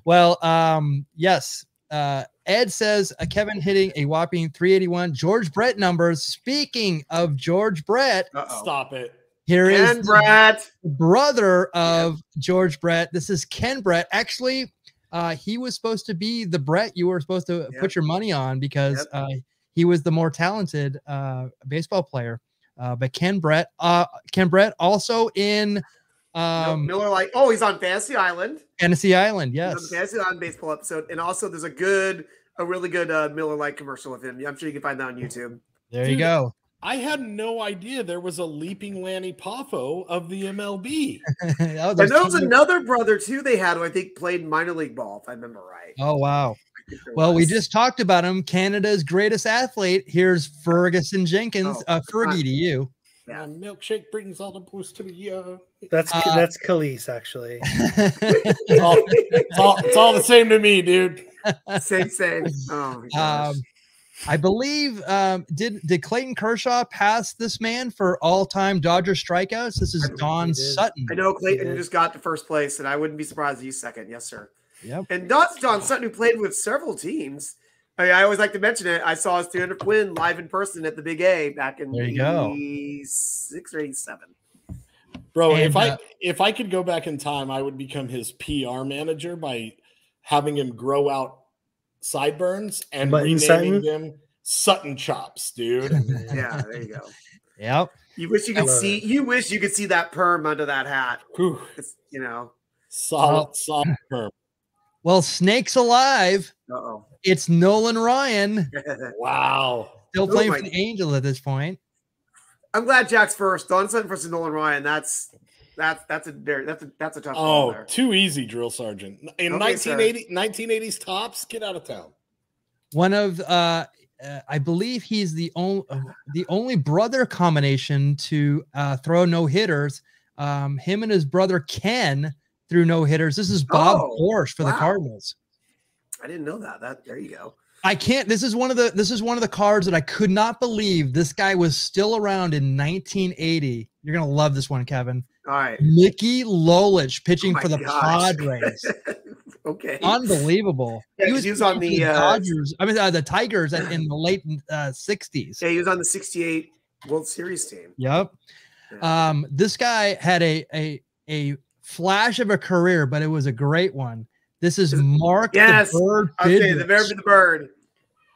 Well, um, yes. Uh, Ed says uh, Kevin hitting a whopping three eighty-one George Brett numbers. Speaking of George Brett, uh-oh. Stop it. Here Ken is Brett, brother of George Brett. This is Ken Brett. Actually, uh, he was supposed to be the Brett you were supposed to yep. put your money on because yep. uh, he was the more talented uh, baseball player. Uh, but Ken Brett, uh, Ken Brett also in um, no, Miller Lite. Oh, he's on Fantasy Island. Fantasy Island, yes. He's on the Fantasy Island baseball episode, and also there's a good, a really good uh, Miller Lite commercial with him. I'm sure you can find that on YouTube. There Dude, you go. I had no idea there was a Leaping Lanny Poffo of the M L B. And there was another brother too they had who I think played minor league ball, if I remember right. Oh wow. Well, we just talked about him. Canada's greatest athlete. Here's Ferguson Jenkins. Oh, uh, Fergie to you. Yeah, milkshake brings all the booze to the. Uh... That's uh, that's Khalees, actually. it's, all, it's, all, it's all the same to me, dude. Same, same. Oh my gosh. Um, I believe um, did did Clayton Kershaw pass this man for all time Dodger strikeouts? This is Don Sutton. I know Clayton just got to first place, and I wouldn't be surprised if he's second. Yes, sir. Yep. And that's Don Sutton, who played with several teams. I, mean, I always like to mention it. I saw his two hundredth win live in person at the Big A back in eighty-six or eighty-seven. Bro, and if uh, I if I could go back in time, I would become his P R manager by having him grow out sideburns and renaming Sutton? Him Sutton Chops, dude. Yeah, there you go. Yep. You wish you could see. It. You wish you could see that perm under that hat. Whew. You know, solid, solid perm. Well, Snake's alive. Uh-oh. It's Nolan Ryan. Wow. Still playing oh for the Angels at this point. I'm glad Jack's first. Don Sutton versus Nolan Ryan. That's that's that's a that's a, that's a tough oh, one. Oh, too easy, drill sergeant. In okay, nineteen eighties tops, get out of town. One of uh, uh I believe he's the only uh, the only brother combination to uh throw no hitters. Um him and his brother Ken through no hitters. This is Bob oh, Horsch for wow. the Cardinals. I didn't know that. That there you go. I can't. This is one of the. This is one of the cards that I could not believe this guy was still around in nineteen eighty. You're gonna love this one, Kevin. All right, Mickey Lolich pitching oh for the gosh. Padres. Okay, unbelievable. Yeah, he, was he was on the uh, Dodgers. I mean, uh, the Tigers in the late uh, sixties. Yeah, he was on the sixty-eight World Series team. Yep. Yeah. Um, this guy had a a a. flash of a career, but it was a great one. This is Mark yes. the Bird. Okay, the Bird, the Bird.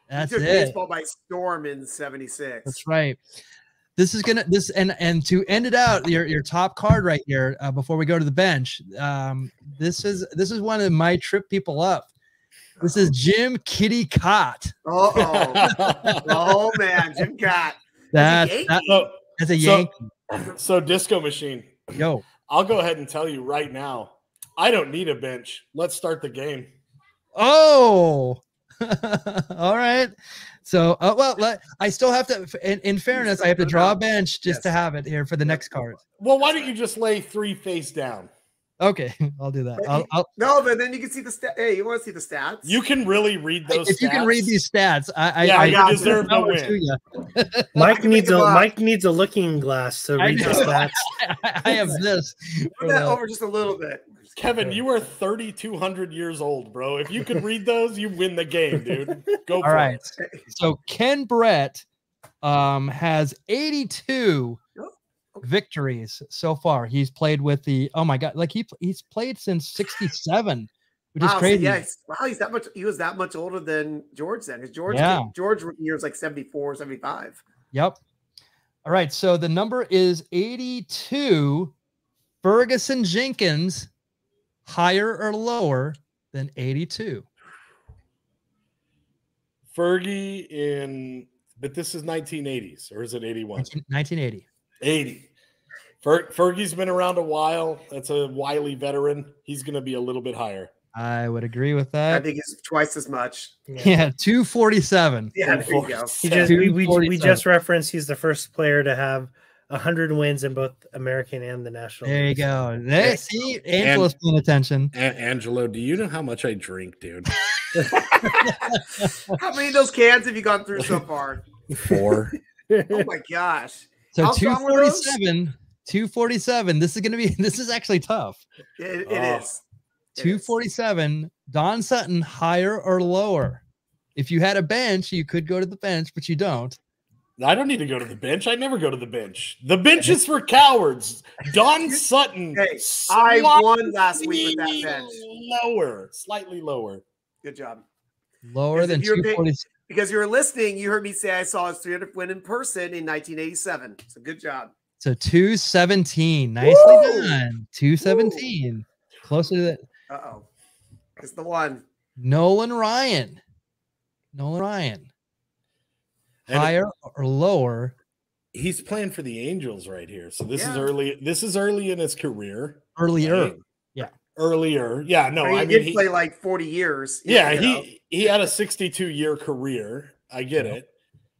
That's he took it. Baseball by storm in seventy-six. That's right. This is gonna this and and to end it out, your your top card right here uh, before we go to the bench. Um, this is this is one that might trip people up. This is Jim Kitty Cott. Uh oh, oh man, Jim Cott. That's as a Yankee. That, as a Yankee. So, so Disco Machine. Yo. I'll go ahead and tell you right now, I don't need a bench. Let's start the game. Oh, all right. So, uh, well, let, I still have to, in, in fairness, I have to draw a bench just yes. to have it here for the next card. Well, why don't you just lay three face down? Okay, I'll do that. I'll, I'll, no, but then you can see the stats. Hey, you want to see the stats? You can really read those. If stats. You can read these stats, I, yeah, I, I deserve the win. Mike needs a up. Mike needs a looking glass to read the stats. I, I have this. Put that over just a little bit. Kevin, you are thirty-two hundred years old, bro. If you could read those, you win the game, dude. Go for All right. it. So Ken Brett um, has eighty-two. Victories so far. He's played with the oh my god, like he he's played since sixty-seven, which wow, is crazy. So yeah, he's, wow, he's that much. He was that much older than George then. Because George yeah. came, George years like seventy-four, seventy-five. Yep. All right. So the number is eighty-two. Ferguson Jenkins, higher or lower than eighty-two? Fergie in, but this is nineteen eighties or is it eighty-one? nineteen eighty. eighty. Fer Fergie's been around a while. That's a wily veteran. He's going to be a little bit higher. I would agree with that. I think it's twice as much. Yeah, yeah two forty-seven. Yeah, there you go. He just, we, we, we just referenced he's the first player to have one hundred wins in both American and the National There League. You go. There, yeah. See, Angelo's and, paying attention. And Angelo, do you know how much I drink, dude? How many of those cans have you gone through so far? Four. Oh, my gosh. So two forty-seven, two forty-seven. This is going to be, this is actually tough. It, it uh, is. It two forty-seven, is. Don Sutton, higher or lower? If you had a bench, you could go to the bench, but you don't. I don't need to go to the bench. I never go to the bench. The bench is for cowards. Don Sutton. Hey, I won last week with that bench. Lower, slightly lower. Good job. Lower than two forty. Because you were listening, you heard me say I saw his three hundredth win in person in nineteen eighty-seven. So good job. So two seventeen. Nicely Woo! Done. two seventeen. Woo! Closer to that. Uh-oh. It's the one. Nolan Ryan. Nolan Ryan. And higher or lower? He's playing for the Angels right here. So this yeah. is early. This is early in his career. Earlier, right? yeah, earlier, yeah. No, I mean, I mean did he played like forty years. Yeah, you know? he he had a sixty-two year career. I get yep.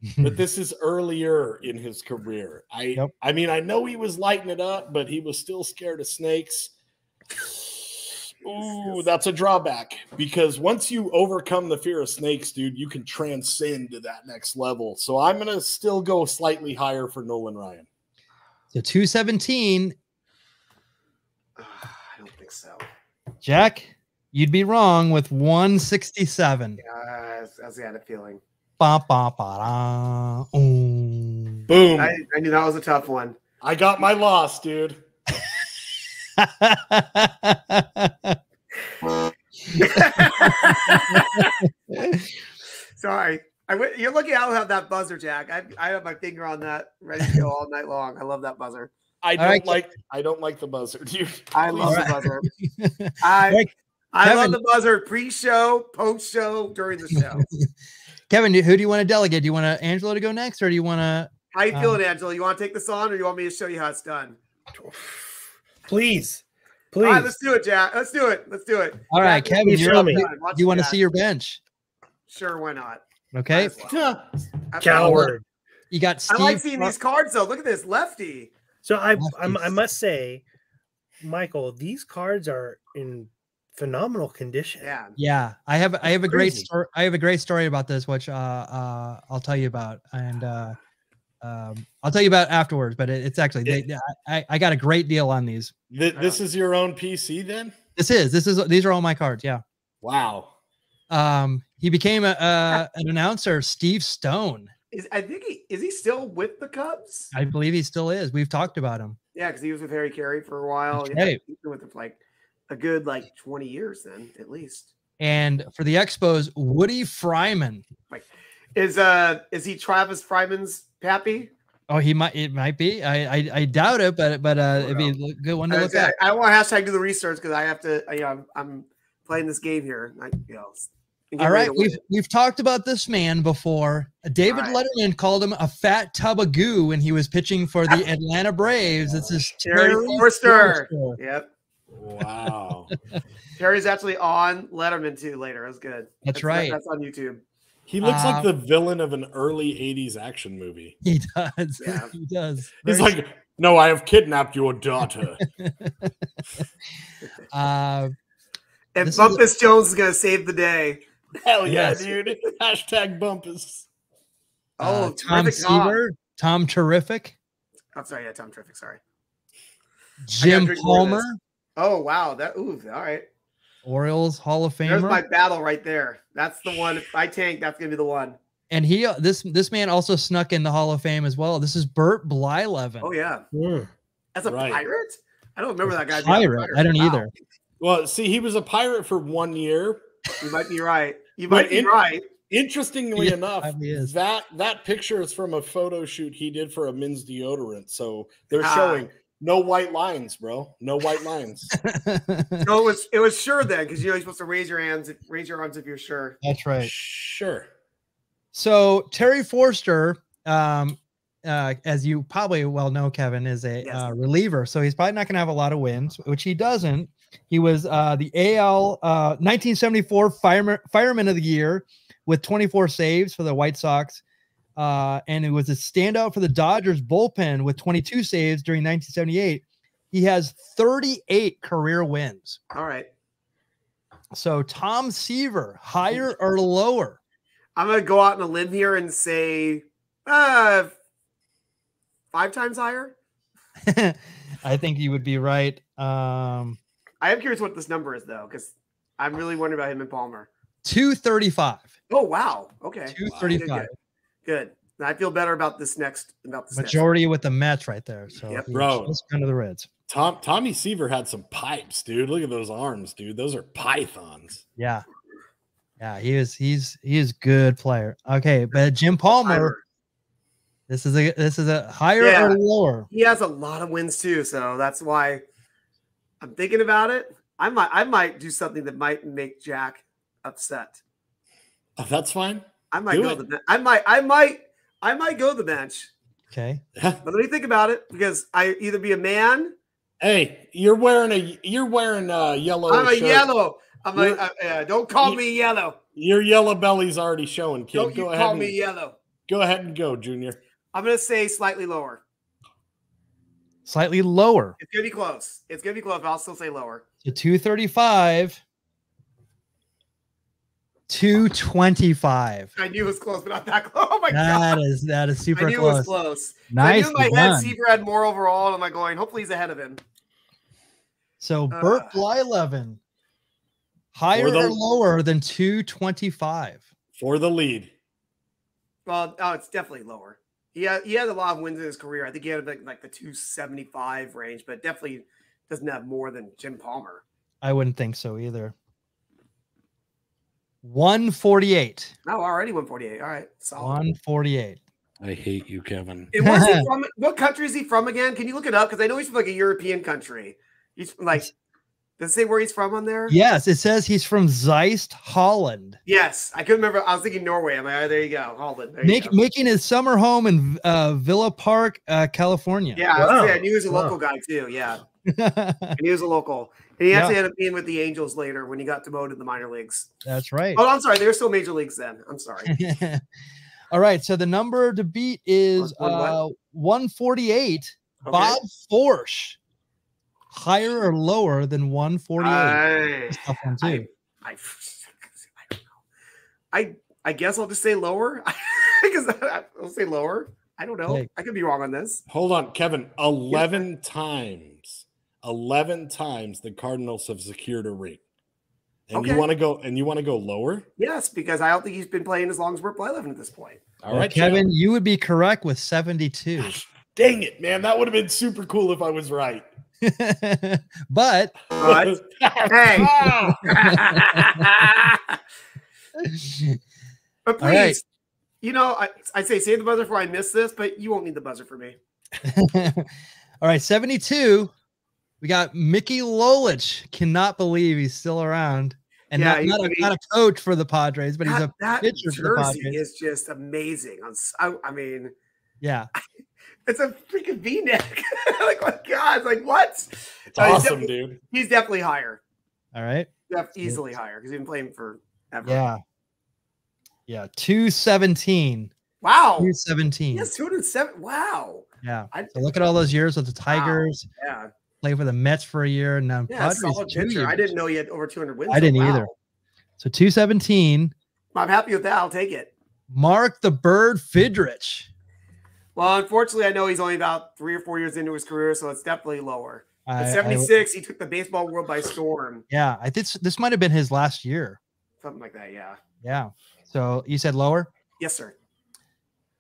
it, but this is earlier in his career. I yep. I mean, I know he was lighting it up, but he was still scared of snakes. Ooh, that's a drawback, because once you overcome the fear of snakes, dude, you can transcend to that next level. So I'm going to still go slightly higher for Nolan Ryan. So two seventeen. Uh, I don't think so. Jack, you'd be wrong with one sixty-seven. Yeah, I was had a feeling. Ba, ba, ba, da, um. Boom. I, I knew that was a tough one. I got my loss, dude. Sorry, I w you're lucky I don't have that buzzer, Jack. I I have my finger on that, ready to go all night long. I love that buzzer. I don't right, like. I don't like the buzzer, dude. I love right. the buzzer. I I Kevin. love the buzzer pre-show, post-show, during the show. Kevin, who do you want to delegate? Do you want to Angelo to go next, or do you want to? How you feeling, um, Angelo? You want to take this on, or you want me to show you how it's done? Please, please. All right, let's do it, Jack. Let's do it. Let's do it. All right, Jack, Kevin, you're up. Me. Do you want to see your bench? Sure, why not? Okay. Well. Coward. You got Steve. I like seeing these cards, though. Look at this, lefty. So I, I'm, I must say, Michael, these cards are in phenomenal condition. Yeah. Yeah. I have, I have a great story. I have a great story about this, which uh, uh, I'll tell you about, and. Uh, Um, I'll tell you about afterwards, but it, it's actually they, it, I, I got a great deal on these. Th this uh, is your own P C, then? This is this is these are all my cards. Yeah. Wow. Um, he became a, a an announcer, Steve Stone. Is I think he is he still with the Cubs? I believe he still is. We've talked about him. Yeah, because he was with Harry Carey for a while. Okay. Yeah, he's been with him for like a good like twenty years, then at least. And for the Expos, Woody Fryman. Like, is uh is he Travis Fryman's pappy? Oh, he might. It might be. I I, I doubt it, but but uh, it'd be a good one to look at. I want hashtag do the research because I have to. I, you know, I'm, I'm playing this game here. I, you know, all right, we've we've talked about this man before. David right. Letterman called him a fat tub of goo when he was pitching for the Atlanta Braves. This is Terry, Terry Forster. Forster. Yep. Wow. Terry's actually on Letterman too later. It was good. That's, that's right. That's on YouTube. He looks um, like the villain of an early eighties action movie. He does. Yeah. He does. He's Very like, no, I have kidnapped your daughter. uh, and Bumpus is Jones is going to save the day. Hell yeah, yes. dude. Hashtag Bumpus. Uh, oh, Tom Seaver. Tom Terrific. I'm sorry. Yeah, Tom Terrific. Sorry. Jim Palmer. Oh, wow. That. Ooh, all right. Orioles Hall of Famer. There's my battle right there. That's the one. If I tank, that's gonna be the one. And he, this this man also snuck in the Hall of Fame as well. This is Burt Blyleven. Oh yeah, mm. as a right. pirate. I don't remember that guy. Pirate. pirate. I don't wow. either. Well, see, he was a pirate for one year. You might be right. You might be in, right. Interestingly yeah, enough, that that picture is from a photo shoot he did for a men's deodorant. So they're ah. showing. No white lines, bro. No white lines. No, it was it was sure then, because you know you're supposed to raise your hands, raise your arms if you're sure. That's right. Sure. So Terry Forster, um, uh, as you probably well know, Kevin is a yes. uh, reliever, so he's probably not going to have a lot of wins, which he doesn't. He was uh, the A L uh, nineteen seventy-four Fireman Fireman of the Year with twenty-four saves for the White Sox. Uh, and it was a standout for the Dodgers bullpen with twenty-two saves during nineteen seventy-eight. He has thirty-eight career wins. All right. So Tom Seaver, higher or lower? I'm going to go out on a limb here and say uh, five times higher. I think you would be right. Um, I am curious what this number is, though, because I'm really wondering about him and Palmer. two thirty-five. Oh, wow. Okay. two thirty-five. Wow. Good. And I feel better about this next about this majority next. With the match right there. So yep. Bro, let's go to the Reds. Tom Tommy Seaver had some pipes, dude. Look at those arms, dude. Those are pythons. Yeah, yeah. He is he's he is good player. Okay, but Jim Palmer. This is a this is a higher yeah. or lower. He has a lot of wins too, so that's why I'm thinking about it. I might I might do something that might make Jack upset. Oh, that's fine. I might do go it. To the I might I might I might go to the bench. Okay. But let me think about it because I either be a man. Hey, you're wearing a you're wearing a yellow. I'm a shirt. yellow. I'm you're, a, uh, don't call you, me yellow. Your yellow belly's already showing, kid. Don't go you ahead call and, me yellow. Go ahead and go, Junior. I'm going to say slightly lower. Slightly lower. It's going to be close. It's going to be close. But I'll still say lower. To two thirty-five. two twenty-five. I knew it was close, but not that close. Oh, my that God. That is that is super close. I knew close. it was close. Nice. I knew in my head Seaver had more overall, and I'm like going, hopefully he's ahead of him. So uh, Burt Blylevin, higher the, or lower than two twenty-five? For the lead. Well, oh, it's definitely lower. Yeah, he, he has a lot of wins in his career. I think he had like, like the two seventy-five range, but definitely doesn't have more than Jim Palmer. I wouldn't think so either. one forty-eight. Oh, already one forty-eight. All right. Solid. one forty-eight. I hate you, Kevin. And where's he from? What country is he from again? Can you look it up? Because I know he's from like a European country. He's like, does it say where he's from on there? Yes, it says he's from Zeist, Holland. Yes, I couldn't remember. I was thinking Norway. I'm like, oh, there you go, Holland. There Make, you go. Making his summer home in uh, Villa Park, uh, California. Yeah, wow. I, was, yeah, I knew he was a local wow. guy too. Yeah, and he was a local. And he actually yeah. ended up being with the Angels later when he got demoted to the minor leagues. That's right. Oh, I'm sorry. They were still major leagues then. I'm sorry. All right. So the number to beat is one, uh, one forty-eight. Okay. Bob Forsch. Higher or lower than one forty-eight? I, I, I, I, I guess I'll just say lower. Because I'll say lower. I don't know. Hey. I could be wrong on this. Hold on, Kevin. eleven yeah. times. eleven times the Cardinals have secured a ring. And okay. you want to go and you want to go lower? Yes, because I don't think he's been playing as long as we're playing at this point. All well, right, Kevin, Kevin, you would be correct with seventy-two. Dang it, man. That would have been super cool if I was right. but but hey. But please, right. you know, I I say save the buzzer for I missed this, but you won't need the buzzer for me. All right, seventy-two. We got Mickey Lolich. Cannot believe he's still around. And yeah, not, not, a, not a coach for the Padres, but that, he's a that pitcher jersey for the Padres. Is just amazing. I, I mean, yeah, it's a freaking V-neck. Like, my God, it's like, what? It's uh, awesome, he's dude. He's definitely higher. All right. Def easily yeah. higher because he's been playing forever. Yeah. Yeah, two seventeen. Wow. two seventeen. Yes, two hundred seven. Wow. Yeah. I, so look at all those years with the Tigers. Wow. Yeah. Played for the Mets for a year, and now yeah, solid pitcher. I didn't know he had over two hundred wins. I didn't wow. either. So two seventeen. I'm happy with that. I'll take it. Mark the Bird Fidrich. Well, unfortunately, I know he's only about three or four years into his career, so it's definitely lower. At seventy-six, I, he took the baseball world by storm. Yeah, I think this might have been his last year. Something like that, yeah. Yeah. So you said lower? Yes, sir.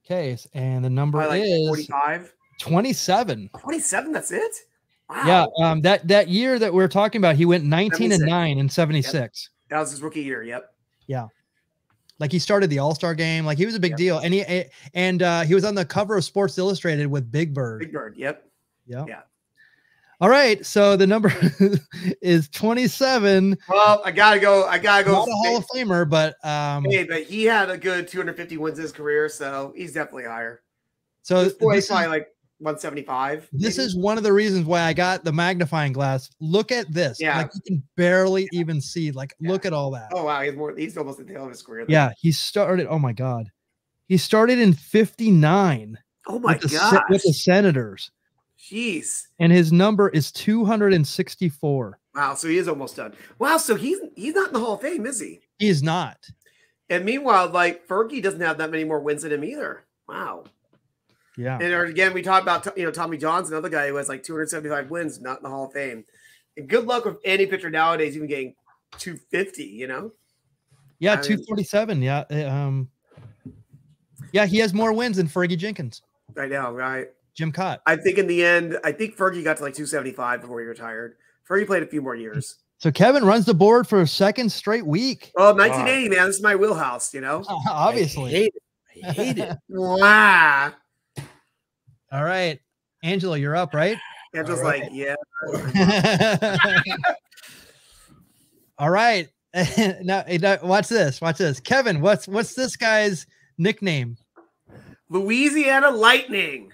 Okay, and the number I like is forty-five. twenty-seven. twenty-seven. That's it. Wow. Yeah, um, that that year that we we're talking about, he went nineteen and nine in seventy-six. Yep. That was his rookie year. Yep. Yeah, like he started the All-Star game. Like he was a big yep. deal, and he and uh, he was on the cover of Sports Illustrated with Big Bird. Big Bird. Yep. Yeah. Yeah. All right. So the number is twenty-seven. Well, I gotta go. I gotta go. Not a Hall of Famer, but um, hey, but he had a good two hundred fifty wins in his career, so he's definitely higher. So this boy is probably like one seventy-five. This maybe. Is one of the reasons why I got the magnifying glass. Look at this. Yeah. Like you can barely yeah. even see. Like, yeah. look at all that. Oh, wow. He's more, he's almost at the tail of his career. Though. Yeah. He started. Oh, my God. He started in fifty-nine. Oh, my God. With the Senators. Jeez. And his number is two hundred sixty-four. Wow. So he is almost done. Wow. So he's, he's not in the Hall of Fame, is he? He is not. And meanwhile, like, Fergie doesn't have that many more wins than him either. Wow. Yeah. And again, we talked about, you know, Tommy John's another guy who has like two hundred seventy-five wins, not in the Hall of Fame. And good luck with any pitcher nowadays, even getting two fifty, you know? Yeah, I mean, two forty-seven. Yeah. Um, Yeah, he has more wins than Fergie Jenkins. I know, right? Jim Cott. I think in the end, I think Fergie got to like two seventy-five before he retired. Fergie played a few more years. So Kevin runs the board for a second straight week. Oh, nineteen eighty, wow. Man. This is my wheelhouse, you know? Oh, obviously. I hate it. I hate it. Wow. All right. Angela, you're up, right? Angela's right. like, yeah. All right. Now, watch this. Watch this. Kevin, what's what's this guy's nickname? Louisiana Lightning.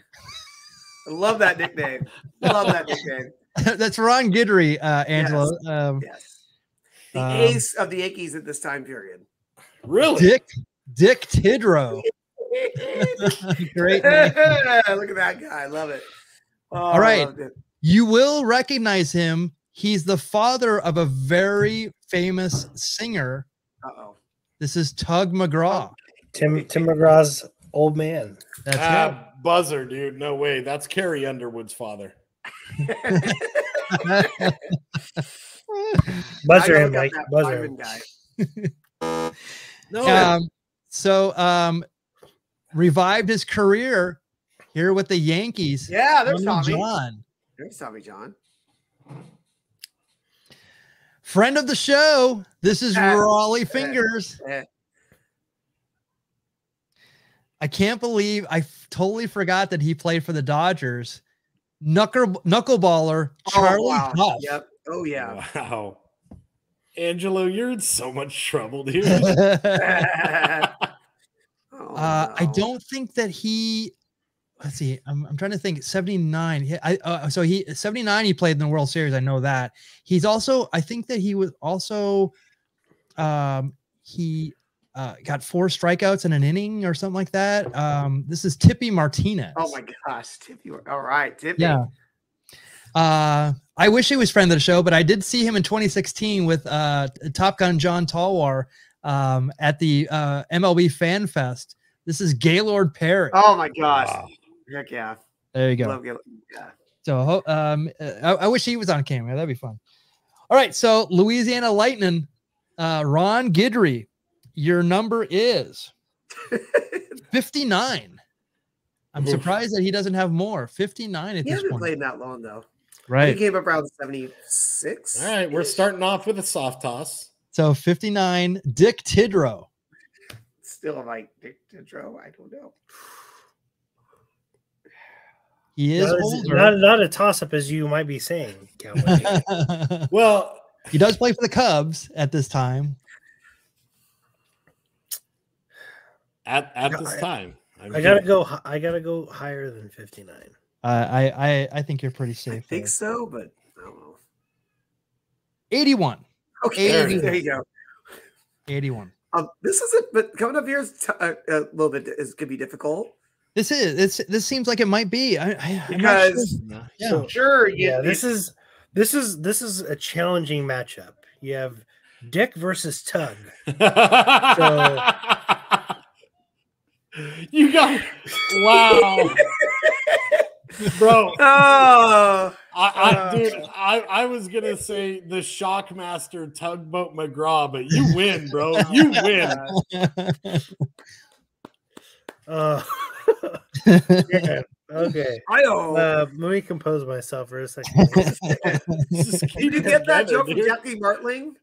I love that nickname. Love that nickname. That's Ron Guidry, uh, Angelo. Yes. Um, yes. The um, ace of the Yankees at this time period. Really? Dick Dick Tidrow. Great name. Look at that guy. I love it. Oh, all right. You will recognize him. He's the father of a very famous singer. Uh-oh. This is Tug McGraw. Tim Tim McGraw's old man. That's uh, buzzer, dude. No way. That's Carrie Underwood's father. Buzzer him, Mike. Buzzer. No. Um, so um revived his career here with the Yankees. Yeah, there's Tommy John. There's Tommy John. Friend of the show. This is uh, Raleigh Fingers. Uh, uh. I can't believe I totally forgot that he played for the Dodgers. Knuckle knuckleballer Charlie. Oh, wow. Huff. Yep. Oh yeah. Wow. Angelo, you're in so much trouble, dude. oh, uh, no. I don't think that he. Let's see. I'm, I'm trying to think. seventy-nine. I, uh, so he seventy-nine. He played in the World Series. I know that. He's also. I think that he was also. Um. He. Uh, got four strikeouts in an inning or something like that. Um, this is Tippy Martinez. Oh my gosh, Tippy! All right, Tippy. Yeah. Uh, I wish he was friend of the show, but I did see him in twenty sixteen with uh, Top Gun John Talwar um, at the uh, M L B Fan Fest. This is Gaylord Perry. Oh my gosh! Wow. Heck yeah! There you go. Love Gaylord. Yeah. So um, I, I wish he was on camera. That'd be fun. All right, so Louisiana Lightning, uh, Ron Guidry. Your number is fifty-nine. I'm Oof. surprised that he doesn't have more. fifty-nine at he this point. He hasn't played that long, though. Right. He gave up around seventy-six. All right. We're starting off with a soft toss. So fifty-nine, Dick Tidrow. Still like Dick Tidrow. I don't know. He is not older. Not, not a toss-up as you might be saying, Cowboy. Well, he does play for the Cubs at this time. At, at this I, time, I'm I gotta kidding. go. I gotta go higher than fifty-nine. Uh, I I I think you're pretty safe. I think there. so, but I don't know. eighty-one. Okay, there, there you go. eighty-one. Um, this isn't. But coming up here is a, a little bit is could be difficult. This is. It's. This seems like it might be. I, I because I'm not sure. Yeah. sure yeah. yeah this is. This is. This is a challenging matchup. You have Dick versus Tug. So. You got wow, bro. Oh, I, I, dude, I, I was gonna say the Shockmaster Tugboat McGraw, but you win, bro. You win. Uh, yeah, okay. I don't. Uh, let me compose myself for a second. Did you get that joke from Jackie Martling?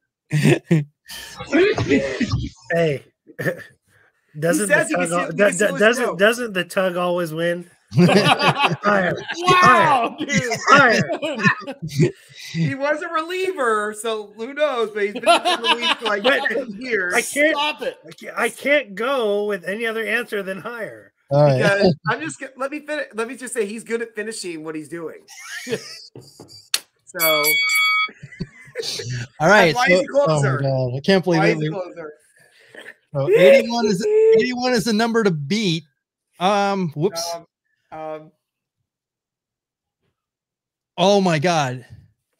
Hey. Doesn't the, tug all, does, doesn't, doesn't the tug always win? Fire. Wow, dude. Fire. He was a reliever, so who knows? But he's been in the league for like ten years. I can't, Stop it. I can't, I can't go with any other answer than higher. All right. Because I'm just let me finish, let me just say he's good at finishing what he's doing. So all right. Why so, is he closer? Oh my God. I can't believe why it. Is he closer? So eighty-one is eighty-one is the number to beat. Um, whoops. Um, um, oh my God!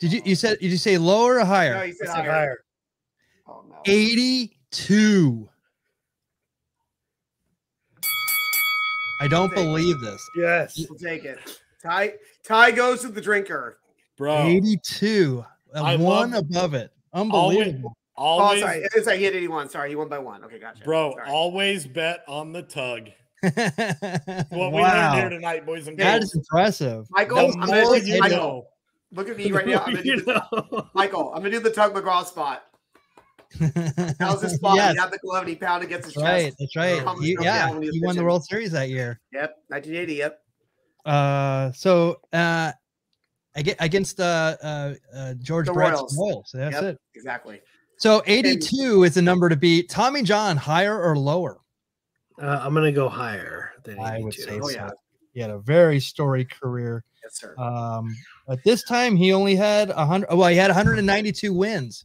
Did you you said did you say lower or higher? No, you said higher. higher. Oh, no. eighty-two. I don't we'll believe it. this. Yes, we'll take it. Ty Ty goes to the drinker, bro. eighty-two, I one above it. Unbelievable. Always, oh, sorry. It's like he hit eighty-one. Sorry, you won by one. Okay, gotcha. Bro, sorry. Always bet on the tug. What wow. we learned here tonight, boys and girls. That is impressive. Michael, I'm gonna do, Michael look at me right now. I'm gonna do the, Michael, I'm going to do the Tug McGraw spot. How's this spot? Yes. He had the glove and he pounded against his chest. Right, that's right. He, yeah, he won pitching. the World Series that year. Yep, nineteen eighty, yep. Uh, so uh, against uh, uh, uh, George Brett's Royals. So that's yep, it. Exactly. So eighty-two and, is the number to beat. Tommy John, higher or lower? Uh, I'm going to go higher than I would say oh, so. Yeah. He had a very storied career. Yes, sir. Um, at this time, he only had one hundred. Well, he had one hundred ninety-two wins.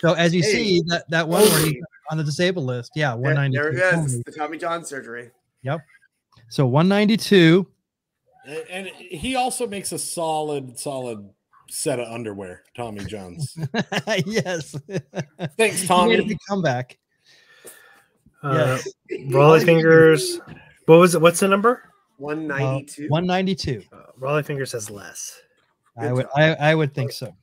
So as you hey. see, that, that one where he, on the disabled list. Yeah, one ninety-two. There it is. The Tommy John surgery. Yep. So one ninety-two. And, and he also makes a solid, solid set of underwear, Tommy John's. Yes. Thanks, Tommy. He made a comeback. Uh, yes. Raleigh Fingers. What was it? What's the number? one ninety-two. Uh, one ninety-two. Uh, Raleigh Fingers says less. Good I would. I, I would think so.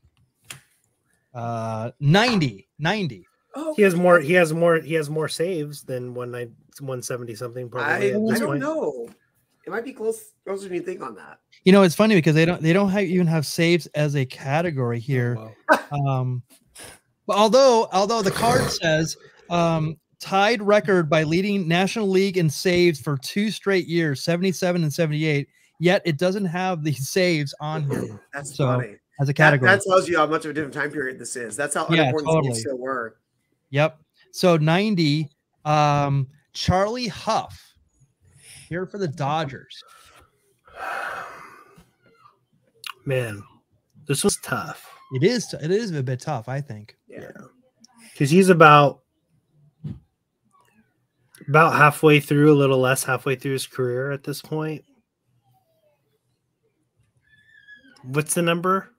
Uh, ninety. ninety. Oh, he has more. He has more. He has more saves than one seventy something. Probably I, I don't know. It might be close. Closer than you think on that. You know, it's funny because they don't. They don't have, even have saves as a category here. Oh, wow. um, but although although the card says. Um, Tied record by leading National League in saves for two straight years, seventy-seven and seventy-eight. Yet it doesn't have the saves on here. That's so, funny. As a category, that, that tells you how much of a different time period this is. That's how yeah, unimportant totally. these still were. Yep. So ninety, um, Charlie Huff here for the Dodgers. Man, this was tough. It is. It is a bit tough, I think. Yeah, because he's about. About halfway through, a little less halfway through his career at this point. What's the number?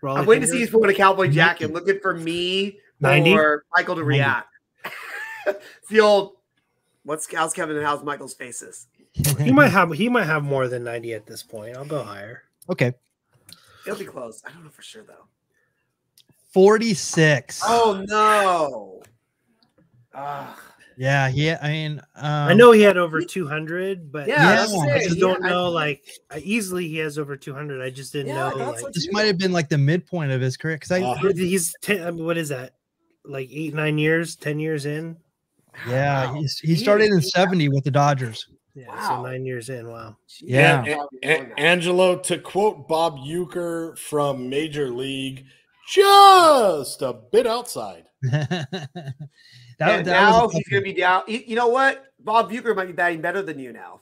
Raleigh I'm waiting Fingers? to see if we're going to Cowboy Jack and looking for me ninety? Or Michael to react. It's the old, what's how's Kevin and how's Michael's faces? He might have he might have more than ninety at this point. I'll go higher. Okay, it'll be close. I don't know for sure though. forty-six. Oh no. Ah. Uh. Yeah, he. I mean, um, I know he had over two hundred, but yeah, yeah I just don't yeah, know. I, like, easily he has over two hundred. I just didn't yeah, know. Like, like, this might have been like the midpoint of his career because I uh, he's ten, I mean, what is that? Like eight, nine years, ten years in. Yeah, wow. he's, he started in seventy with the Dodgers. Yeah, wow. So nine years in. Wow. Yeah, yeah. And, and, Angelo, to quote Bob Uecker from Major League, just a bit outside. That, and that now he's going to be down. He, you know what? Bob Uecker might be batting better than you now.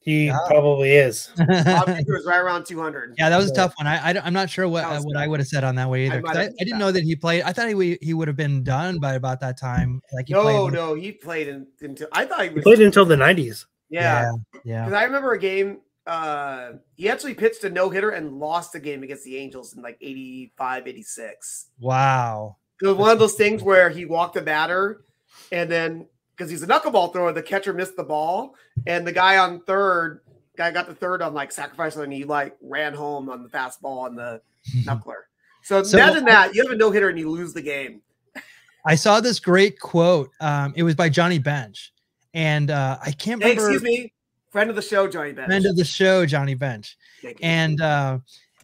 He yeah. probably is. Bob Uecker is right around two hundred. Yeah, that was so, a tough one. I, I, I'm not sure what, what I would have said on that one either. I, I, I didn't that. know that he played. I thought he he would have been done by about that time. Like he no, played no, he played in, until I thought he, was, he played until the nineties. Yeah, yeah. Because yeah. I remember a game. Uh, he actually pitched a no hitter and lost the game against the Angels in like eighty-five, eighty-six. Wow. It was one of those things where he walked the batter, and then because he's a knuckleball thrower, the catcher missed the ball, and the guy on third, guy got the third on like sacrifice, and he like ran home on the fastball on the knuckler. So, so imagine that you have a no hitter and you lose the game. I saw this great quote. Um, it was by Johnny Bench, and uh, I can't remember. Hey, excuse me, friend of the show, Johnny Bench. Friend of the show, Johnny Bench, and. Uh,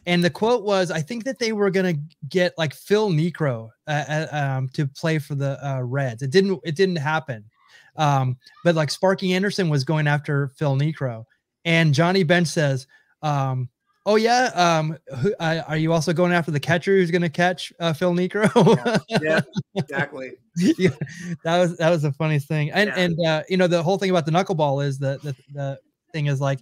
And the quote was, I think that they were going to get like Phil Necro uh, um, to play for the uh, Reds. It didn't it didn't happen. Um, but like Sparky Anderson was going after Phil Necro. And Johnny Bench says, um, oh, yeah. Um, who, uh, are you also going after the catcher who's going to catch uh, Phil Necro? yeah, yeah, exactly. yeah, that was that was the funniest thing. And, yeah. and uh, you know, the whole thing about the knuckleball is the the, the thing is like.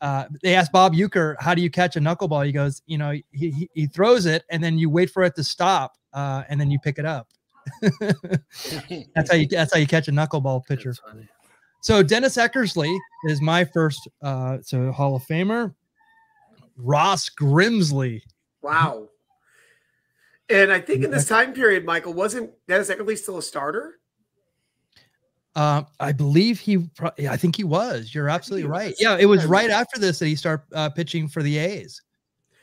Uh, they asked Bob Uecker, how do you catch a knuckleball? He goes, you know, he, he, he throws it and then you wait for it to stop uh, and then you pick it up. that's how you that's how you catch a knuckleball pitcher. So Dennis Eckersley is my first uh, so Hall of Famer. Ross Grimsley. Wow. And I think in this time period, Michael, wasn't Dennis Eckersley still a starter? Um, I believe he, pro I think he was, you're absolutely right. Was. Yeah. It was right after this that he started uh, pitching for the A's.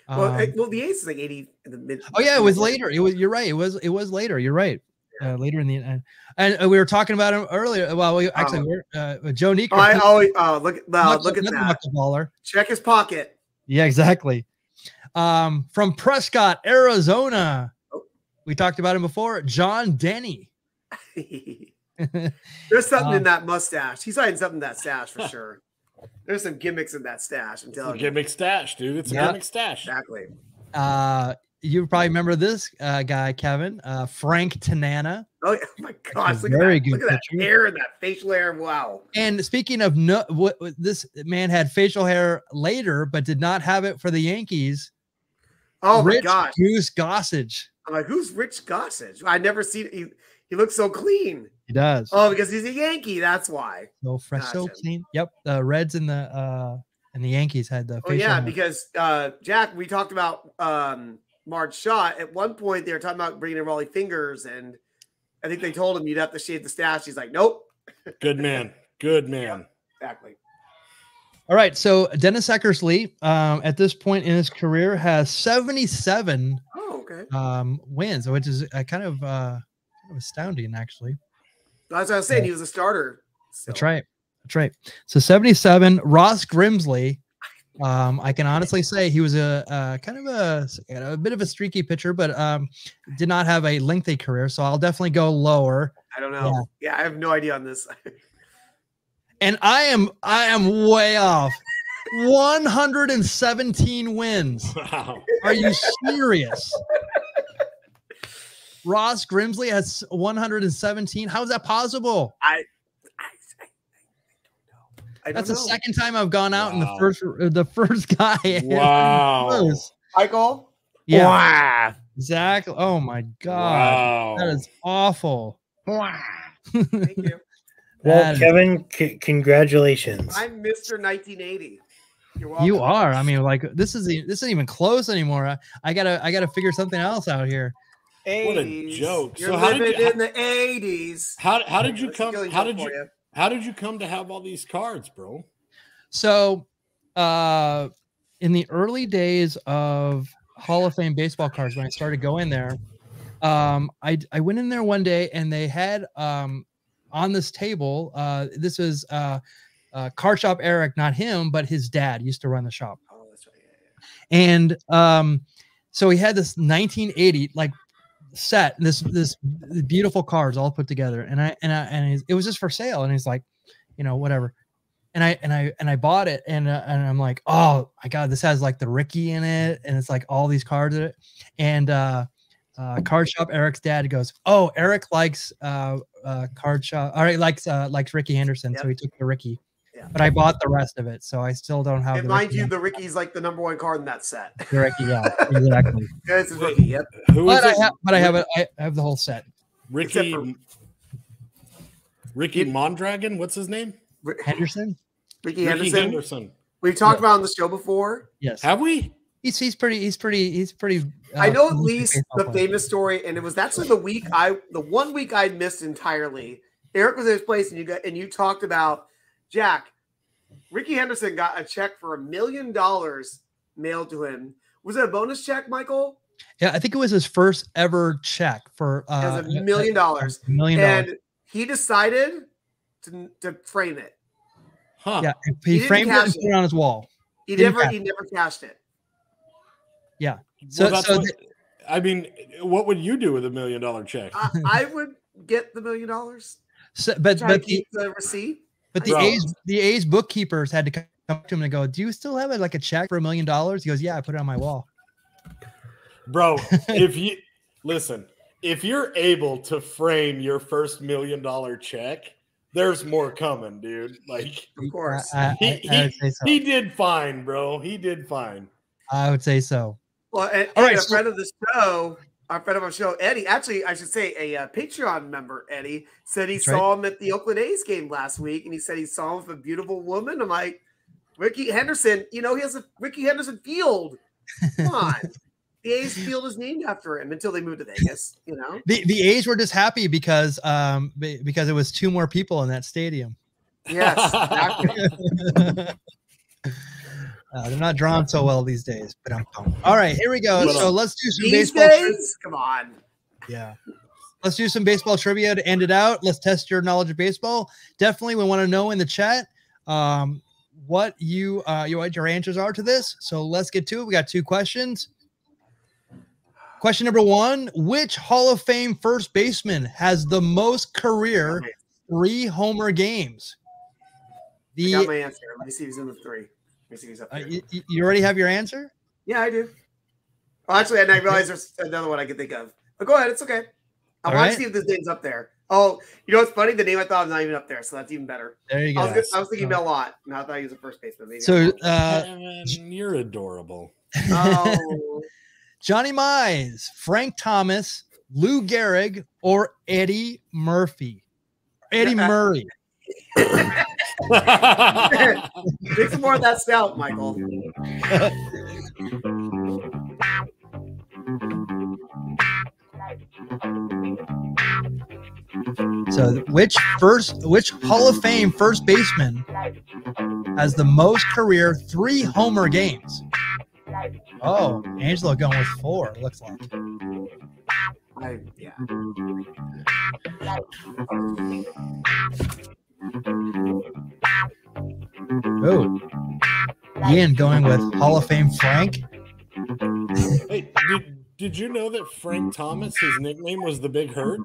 Um, well, well, the A's is like eighty. In the mid oh yeah. It was later. It was, you're right. It was, it was later. You're right. uh, later in the uh, and we were talking about him earlier. Well, we actually um, we're, uh, Joe Nico. I always oh, look at no, look at that baller. Check his pocket. Yeah, exactly. Um, from Prescott, Arizona. Oh. We talked about him before. John Denny. There's something um, in that mustache. He's hiding something in that stash for sure. There's some gimmicks in that stash. I'm telling you. Gimmick stash, dude. It's a yeah. gimmick stash. Exactly. Uh, you probably remember this uh, guy, Kevin, uh, Frank Tanana. Oh, yeah. Oh my gosh. Look at that. Look at that hair and that facial hair. Wow. And speaking of, no, what, this man had facial hair later, but did not have it for the Yankees. Oh, my gosh. Goose Gossage. I'm like, who's Rich Gossage? I never seen it. He, he looks so clean. He does. Oh, because he's a Yankee. That's why. So fresh, gotcha. So clean. Yep. The Reds and the, uh, and the Yankees had the, oh yeah, hair. Because, uh, Jack, we talked about, um, Marge Schott. At one point, they were talking about bringing in Raleigh Fingers, and I think they told him you'd have to shave the stash. He's like, nope. Good man. Good man. Yeah, exactly. All right. So Dennis Eckersley, um, at this point in his career, has seventy-seven oh, okay. um, wins, which is uh, kind of uh, astounding, actually. That's what I was saying. Yeah. He was a starter. So. That's right. That's right. So seventy-seven. Ross Grimsley. Um, I can honestly say he was a, a kind of a, a bit of a streaky pitcher, but um, did not have a lengthy career. So I'll definitely go lower. I don't know. Yeah, yeah, I have no idea on this. And I am I am way off. one hundred seventeen wins. Wow. Are you serious? Ross Grimsley has one hundred seventeen. How is that possible? I. That's know. the second time I've gone out, wow. and the first the first guy. Wow, Michael. Yeah, wow. Exactly. Oh my God, wow. That is awful. Wow. Thank you. Well, Kevin, c congratulations. I'm Mister nineteen eighty. You're welcome. You are. I mean, like this is this isn't even close anymore. I, I gotta I gotta figure something else out here. eighties. What a joke! You're so living how did, in the eighties. How how did you come? How did you? you? How did you come to have all these cards, bro? So, uh, in the early days of Hall of Fame baseball cards, when I started going there, um, I, I went in there one day and they had um, on this table, uh, this was uh, uh, Car Shop Eric, not him, but his dad used to run the shop. Oh, that's right. Yeah, yeah. And um, so he had this nineteen eighty, like, set this this beautiful cards all put together, and I and I and it was just for sale, and he's like, you know, whatever, and I and I and I bought it, and uh, and I'm like, oh my God, this has like the Ricky in it, and it's like all these cards in it, and uh, uh, Card Shop Eric's dad goes, oh, Eric likes uh, uh Card Shop, all right, likes uh, likes Ricky Henderson, yep. So he took the Ricky, yeah. But I bought the rest of it, so I still don't have. And mind Ricky you, the Ricky's like the number one card in that set. The Ricky, yeah, exactly. Yeah, it's Ricky, yep. Who but is I have, but I have, a, I have the whole set. Ricky, for, Ricky Mondragon. What's his name? Henderson. Ricky Henderson. Ricky Henderson. We've talked yeah. about on the show before. Yes. Have we? He's he's pretty he's pretty he's pretty. Uh, I know at least the famous story, and it was actually the week I the one week I missed entirely. Eric was in his place, and you got and you talked about. Jack, Ricky Henderson got a check for a million dollars mailed to him. Was it a bonus check, Michael? Yeah, I think it was his first ever check for uh, a million dollars. A million dollars. And he decided to, to frame it. Huh. Yeah, he, he framed it and put it on his wall. He never he never cashed it. Yeah. So, well, that's so what, I mean, what would you do with a million dollar check? I, I would get the million dollars. So, but try but to keep the, the receipt. But the Bro. A's, the A's bookkeepers had to come up to him and go, "Do you still have a, like a check for a million dollars?" He goes, "Yeah, I put it on my wall." Bro, if you listen, if you're able to frame your first million dollar check, there's more coming, dude. Like, of course, I, I, he, I, I would say so. He did fine, bro. He did fine. I would say so. Well, and, all and right, a friend of the show. Our friend of our show, Eddie, actually, I should say a uh, Patreon member, Eddie, said he That's saw right. him at the Oakland A's game last week, and he said he saw him with a beautiful woman. I'm like, Ricky Henderson, you know, he has a Ricky Henderson Field. Come on. The A's Field is named after him until they moved to Vegas, you know? The, the A's were just happy because um, because it was two more people in that stadium. Yes, exactly. Uh, they're not drawn so well these days, but I'm pumped. All right, here we go. So let's do some these baseball. Days? Come on. Yeah. Let's do some baseball trivia to end it out. Let's test your knowledge of baseball. Definitely, we want to know in the chat um, what you uh, your, your answers are to this. So let's get to it. We got two questions. Question number one, which Hall of Fame first baseman has the most career three homer games? The, I got my answer. Let me see who's in the three. Let me see who's up there. Uh, you, you already have your answer? Yeah, I do. Oh, actually, I didn't realize there's another one I could think of. But go ahead. It's okay. I want right. to see if this name's up there. Oh, you know what's funny? The name I thought was not even up there, so that's even better. There you go. I was, I was thinking about a lot, and I thought he was a first baseman. Maybe so uh, you're adorable. Oh. Johnny Mize, Frank Thomas, Lou Gehrig, or Eddie Murphy? Eddie Murray. Take some more of that stout, Michael. So which first which Hall of Fame first baseman has the most career three homer games? Oh, Angelo going with four, it looks like. I, yeah. Oh, Ian going with Hall of Fame Frank. Wait, did, did you know that Frank Thomas, his nickname was the Big Hurt?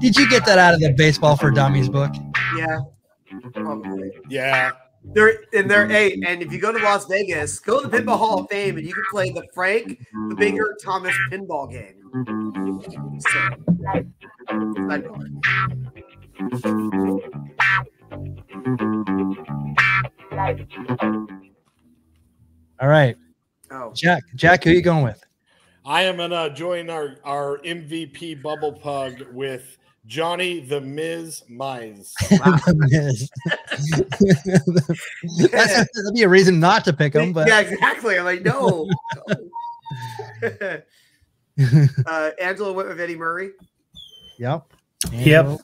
Did you get that out of the Baseball for Dummies book? Yeah. Probably. Yeah. They're and they're eight. And if you go to Las Vegas, go to the Pinball Hall of Fame, and you can play the Frank, the Big Hurt Thomas pinball game. So, all right. Oh, Jack. Jack, who are you going with? I am gonna join our our M V P bubble pug with Johnny the Miz Mize. Wow. Miz. That's, that'd be a reason not to pick him, but yeah, exactly. I'm like, no. no. uh, Angela went with Eddie Murray. Yep. Yep. All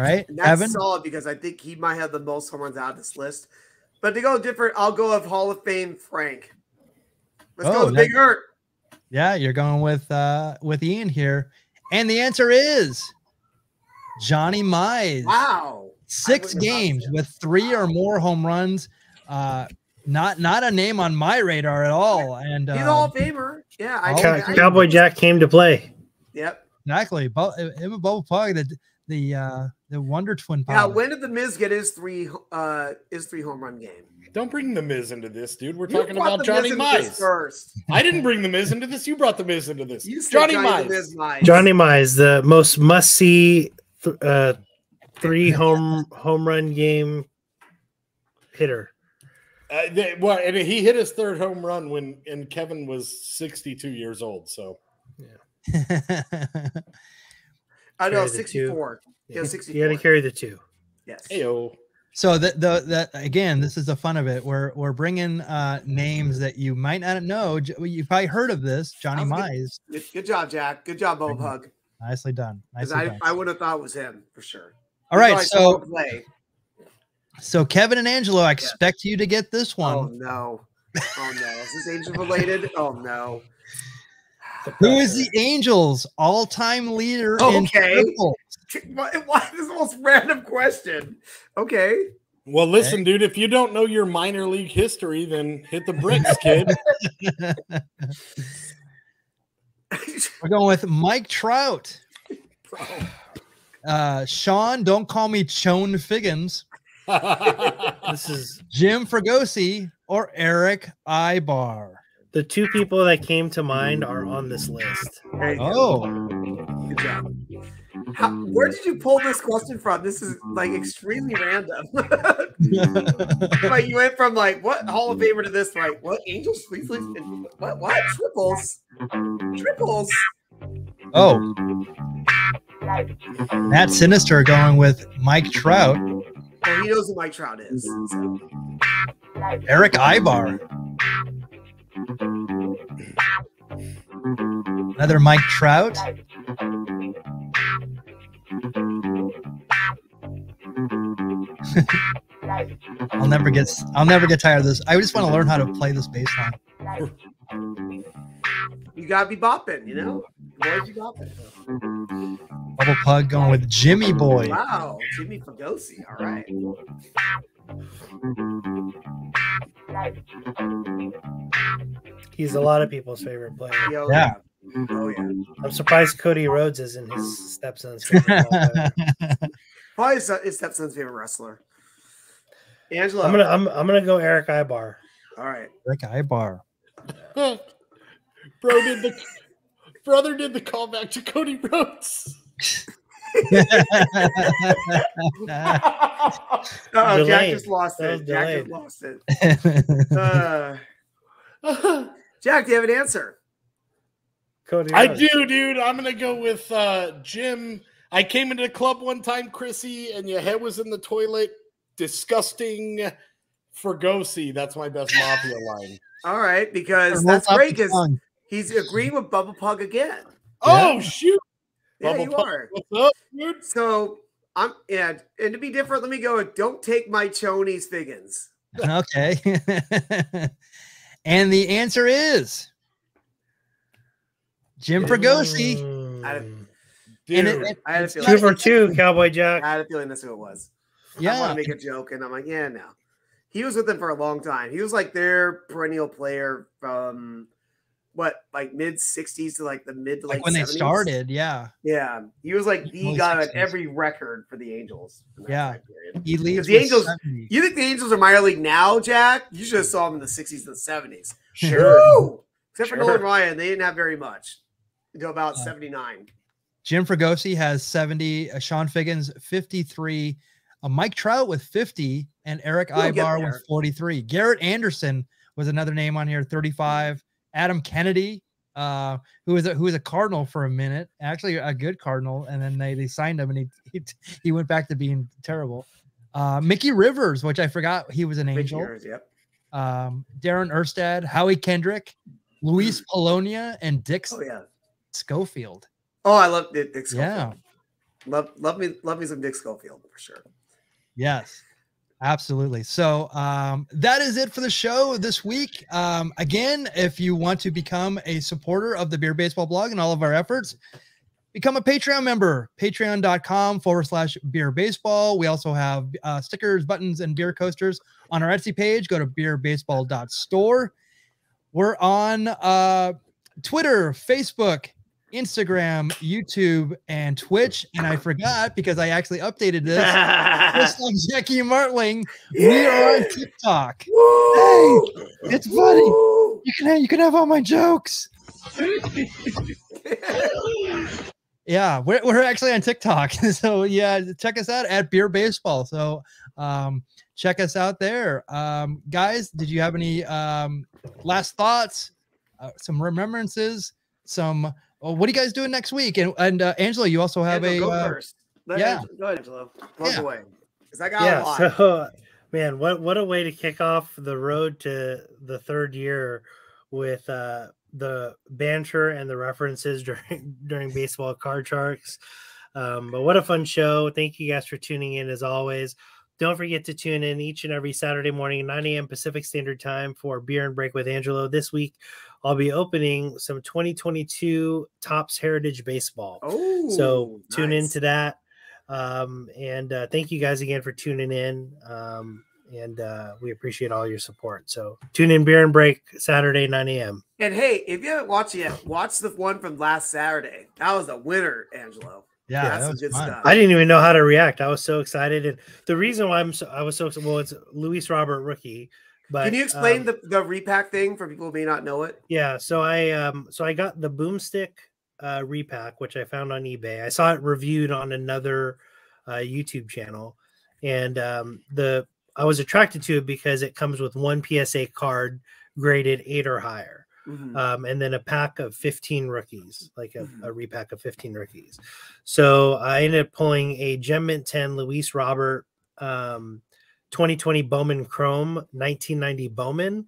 right. And that's Evan? Solid because I think he might have the most home runs out of this list. But to go different, I'll go with Hall of Fame Frank. Let's oh, go with nice. Big Hurt. Yeah, you're going with uh, with Ian here, and the answer is Johnny Mize. Wow. Six games with three or more home runs. Uh, not not a name on my radar at all. And uh, he's a Hall of Famer. Yeah. I, I, I, Cowboy Jack came to play. Yep. Exactly. Him and Bob Pug, the the uh, the Wonder Twin. Now, when did the Miz get his three uh, his three home run game? Don't bring the Miz into this, dude. We're you talking about Johnny Mize first. I didn't bring the Miz into this. You brought the Miz into this. You Johnny, Johnny Mize. Mize. Johnny Mize, the most must see. Th uh, three home home run game hitter. Uh, they, well, I mean, he hit his third home run when and Kevin was sixty-two years old. So, yeah, I know sixty-four. Yeah, sixty-four. You had to carry the two. Yes. Ayo. So that the that again, this is the fun of it. We're we're bringing uh, names that you might not know. You've probably heard of this, Johnny Mize. Good, good job, Jack. Good job, Bob Hug. Nicely done. Nicely I, done. I would have thought it was him for sure. All right, so so Kevin and Angelo, I expect yeah. you to get this one. Oh no! Oh no! Is this Angel related? Oh no! Who is the Angels' all-time leader? Okay. In triples? Why this is the most random question? Okay. Well, listen, okay. dude. If you don't know your minor league history, then hit the bricks, kid. We're going with Mike Trout. Uh, Sean, don't call me Chone Figgins. This is Jim Fregosi or Eric Ibar. The two people that came to mind are on this list. Oh, go. Good job. How, where did you pull this question from? This is like extremely random. Like you went from like what Hall of Famer to this, like what Angels, please, please, what, what triples, triples. Oh, Matt Sinister going with Mike Trout. Well, he knows who Mike Trout is. So. Eric Ibar. Another Mike Trout. I'll never get I'll never get tired of this. I just want to learn how to play this bass line. You gotta be bopping, you know? Where'd you got that from? Double plug going with Jimmy Boy. Wow, Jimmy Pagosi. All right. He's a lot of people's favorite player. Yo, yeah. yeah. Oh, yeah. I'm surprised Cody Rhodes isn't his stepson's favorite player. Probably his stepson's favorite wrestler. Angelo. I'm gonna I'm I'm gonna go Eric Ibar. All right. Eric Ibar. Bro did the brother did the callback to Cody Rhodes. Oh, Jack just lost it. Jack just lost it. Uh, Jack, do you have an answer? Cody Rhodes. I do, dude. I'm gonna go with uh, Jim. I came into the club one time, Chrissy, and your head was in the toilet. Disgusting Fergosi. That's my best mafia line. All right, because that's great because he's agreeing with Bubble Pug again. Oh, yeah. Shoot. Yeah, Bubble you Pug. Are. What's up, dude? So I'm and and to be different, let me go with don't take my chonies figgins. Okay. And the answer is Jim Fergosi. Mm. Dude, it, it, I had a feeling two for two, Cowboy Jack. I had a feeling that's who it was. Yeah. I want to make a joke, and I'm like, yeah, no. He was with them for a long time. He was like their perennial player from what, like mid sixties to like the mid to like late when seventies? They started. Yeah, yeah. He was like the guy on every record for the Angels. Yeah, he leaves the Angels. seventy. You think the Angels are minor league now, Jack? You should have saw them in the sixties and the seventies. Sure. Woo! Except sure. for Nolan Ryan, they didn't have very much until about yeah. seventy-nine. Jim Fergosi has seventy. Uh, Sean Figgins fifty-three. Uh, Mike Trout with fifty and Eric Ibar there, with forty-three. Garrett Anderson was another name on here, thirty-five. Adam Kennedy, uh, who was a, who was a Cardinal for a minute, actually a good Cardinal, and then they, they signed him and he, he he went back to being terrible. Uh, Mickey Rivers, which I forgot he was an Mickey Angel. Rivers, yep. Um, Darren Erstad, Howie Kendrick, Luis Polonia, and Dick oh, yeah. Schofield. Oh, I love Dick Schofield. Yeah, love love me love me some Dick Schofield for sure. Yes, absolutely. So um, that is it for the show this week. Um, again, if you want to become a supporter of the Beer Baseball Blog and all of our efforts, become a Patreon member, patreon.com forward slash beer baseball. We also have uh, stickers, buttons, and beer coasters on our Etsy page. Go to beer baseball dot store. We're on uh, Twitter, Facebook, Instagram, YouTube, and Twitch, and I forgot because I actually updated this. Just like Jackie Martling, yeah. we are on TikTok. Woo! Hey, it's Woo! Funny. You can have, you can have all my jokes. yeah, we're we're actually on TikTok, so yeah, check us out at Beer Baseball. So um, check us out there, um, guys. Did you have any um, last thoughts? Uh, some remembrances? Some Well, what are you guys doing next week? And and uh, Angela, you also have Angela, a go uh, first. Let yeah, Angela, go ahead, Angela. Plug yeah. away. Cause I got yeah, a lot. So, man, what what a way to kick off the road to the third year with uh, the banter and the references during during baseball card sharks. Um, but what a fun show! Thank you guys for tuning in as always. Don't forget to tune in each and every Saturday morning at nine A M Pacific Standard Time for Beer and Break with Angelo. This week, I'll be opening some twenty twenty-two Topps Heritage Baseball. Oh, so tune nice. into that. Um, and uh, thank you guys again for tuning in. Um, and uh, we appreciate all your support. So tune in Beer and Break Saturday, nine A M And hey, if you haven't watched it yet, watch the one from last Saturday. That was a winner, Angelo. Yeah, yeah, that's good fun. stuff. I didn't even know how to react. I was so excited, and the reason why I'm so I was so excited, well, it's Luis Robert rookie. But can you explain um, the, the repack thing for people who may not know it? Yeah, so I um so I got the Boomstick uh, repack, which I found on eBay. I saw it reviewed on another uh, YouTube channel, and um, the I was attracted to it because it comes with one P S A card graded eight or higher. Mm-hmm. Um, and then a pack of fifteen rookies, like a, mm-hmm. a repack of fifteen rookies. So I ended up pulling a Gem Mint ten Luis Robert um, twenty twenty Bowman Chrome nineteen ninety Bowman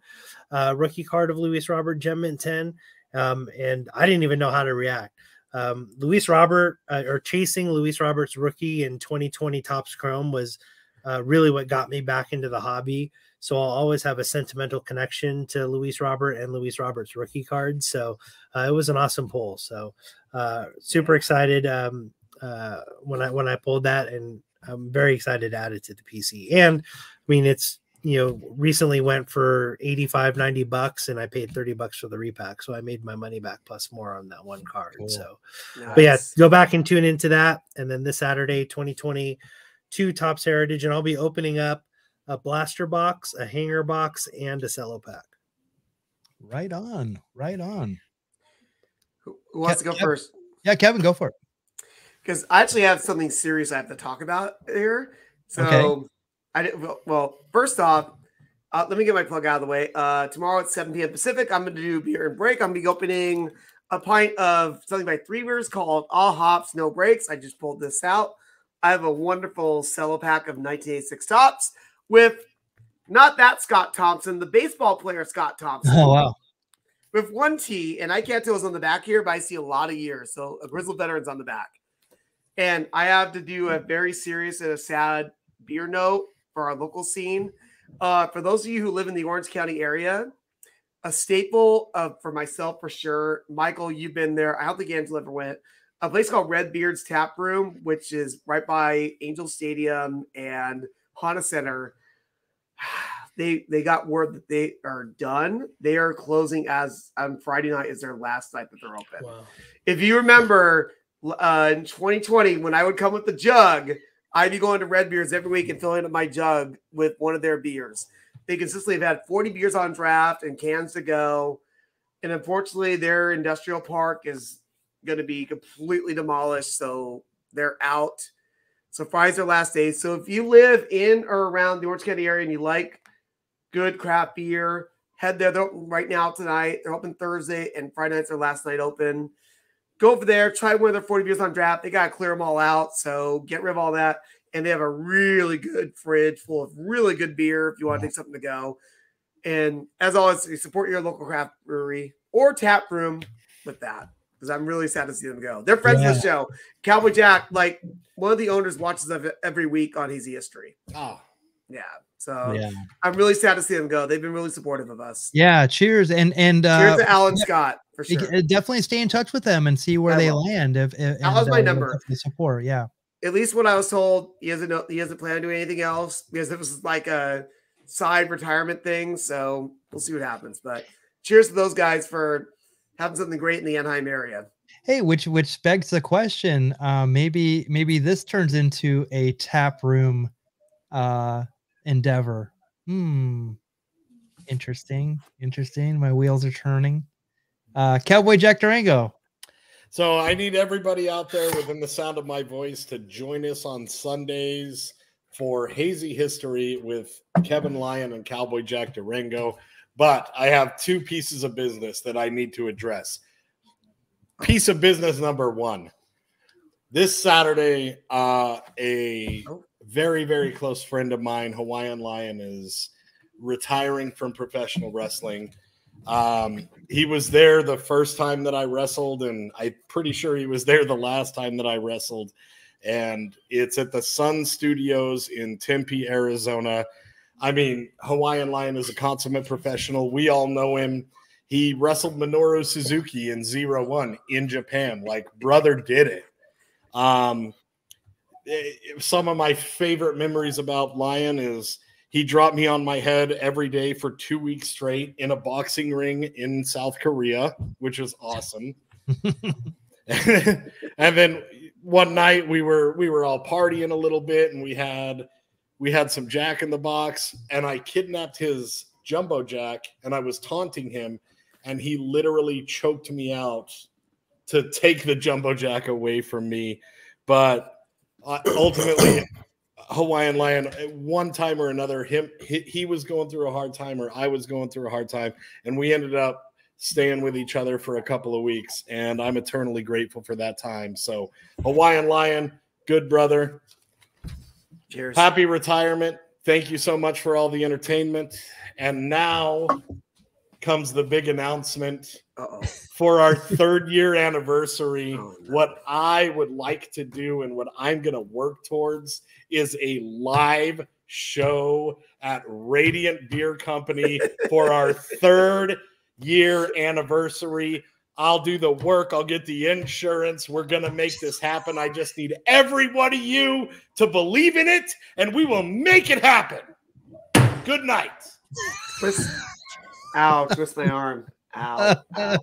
uh, rookie card of Luis Robert Gem Mint ten. Um, and I didn't even know how to react. Um, Luis Robert uh, or chasing Luis Robert's rookie in twenty twenty Topps Chrome was uh, really what got me back into the hobby. So I'll always have a sentimental connection to Luis Robert and Luis Robert's rookie card. So uh, it was an awesome pull. So uh, super excited um, uh, when I when I pulled that, and I'm very excited to add it to the P C. And I mean, it's, you know, recently went for eighty-five, ninety bucks, and I paid thirty bucks for the repack. So I made my money back plus more on that one card. Cool. So, nice. But yeah, go back and tune into that. And then this Saturday, twenty twenty-two Topps Heritage, and I'll be opening up a blaster box, a hanger box, and a cello pack. Right on. Right on. Who wants Ke to go Ke first? Yeah, Kevin, go for it. Because I actually have something serious I have to talk about here. So, okay. I well, well, first off, uh, let me get my plug out of the way. Uh, tomorrow at seven p m Pacific, I'm going to do Beer and Break. I'm going to be opening a pint of something by Three Rivers called All Hops, No Breaks. I just pulled this out. I have a wonderful cello pack of nineteen eighty-six Topps with not that Scott Thompson, the baseball player Scott Thompson. Oh, wow. With one T, and I can't tell what's on the back here, but I see a lot of years. So a Grizzled Veteran's on the back. And I have to do a very serious and a sad beer note for our local scene. Uh, for those of you who live in the Orange County area, a staple of, for myself for sure, Michael, you've been there. I don't think Angela ever went. A place called Redbeard's Tap Room, which is right by Angel Stadium and Honda Center. They they got word that they are done. They are closing as on Friday night is their last night that they're open. Wow. If you remember uh, in twenty twenty, when I would come with the jug, I'd be going to Red Beers every week and filling up my jug with one of their beers. They consistently have had forty beers on draft and cans to go. And unfortunately, their industrial park is going to be completely demolished. So they're out. So Friday's their last day. So if you live in or around the Orange County area and you like good craft beer, head there. They're open right now tonight. They're open Thursday, and Friday night's their last night open. Go over there, try one of their forty beers on draft. They got to clear them all out, so get rid of all that. And they have a really good fridge full of really good beer if you want to take something to go. And as always, support your local craft brewery or tap room with that, because I'm really sad to see them go. They're friends yeah. of the show. Cowboy Jack, like one of the owners, watches them every week on Easy History. Oh, yeah. So yeah. I'm really sad to see them go. They've been really supportive of us. Yeah. Cheers. And, and, uh, cheers to Alan yeah, Scott for sure. Definitely stay in touch with them and see where I they will. land. If, if that was my uh, number. The support. Yeah. At least what I was told, he doesn't know, he doesn't plan to do anything else because it was like a side retirement thing. So we'll see what happens, but cheers to those guys for having something great in the Anaheim area. Hey, which, which begs the question, uh, maybe, maybe this turns into a tap room, uh, endeavor. Hmm. Interesting. Interesting. My wheels are turning. Uh, Cowboy Jack Durango. So I need everybody out there within the sound of my voice to join us on Sundays for Hazy History with Kevin Lyon and Cowboy Jack Durango. But I have two pieces of business that I need to address. Piece of business number one. This Saturday, uh, a... Oh. very, very close friend of mine, Hawaiian Lion, is retiring from professional wrestling. Um, he was there the first time that I wrestled, and I'm pretty sure he was there the last time that I wrestled. And it's at the Sun Studios in Tempe, Arizona. I mean, Hawaiian Lion is a consummate professional. We all know him. He wrestled Minoru Suzuki in Zero One in Japan. Like, brother did it. Um, Some of my favorite memories about Lion is he dropped me on my head every day for two weeks straight in a boxing ring in South Korea, which was awesome. And then one night we were we were all partying a little bit, and we had we had some Jack in the Box, and I kidnapped his Jumbo Jack, and I was taunting him, and he literally choked me out to take the Jumbo Jack away from me, but. Uh, ultimately, Hawaiian Lion, one time or another, him he, he was going through a hard time, or I was going through a hard time, and we ended up staying with each other for a couple of weeks, and I'm eternally grateful for that time. So, Hawaiian Lion, good brother. Cheers. Happy retirement. Thank you so much for all the entertainment. And now comes the big announcement. Uh-oh. For our third year anniversary, oh, no. What I would like to do and what I'm going to work towards is a live show at Radiant Beer Company for our third year anniversary. I'll do the work. I'll get the insurance. We're going to make this happen. I just need every one of you to believe in it, and we will make it happen. Good night. Twist. Ow, twist my arm. Ow, ow.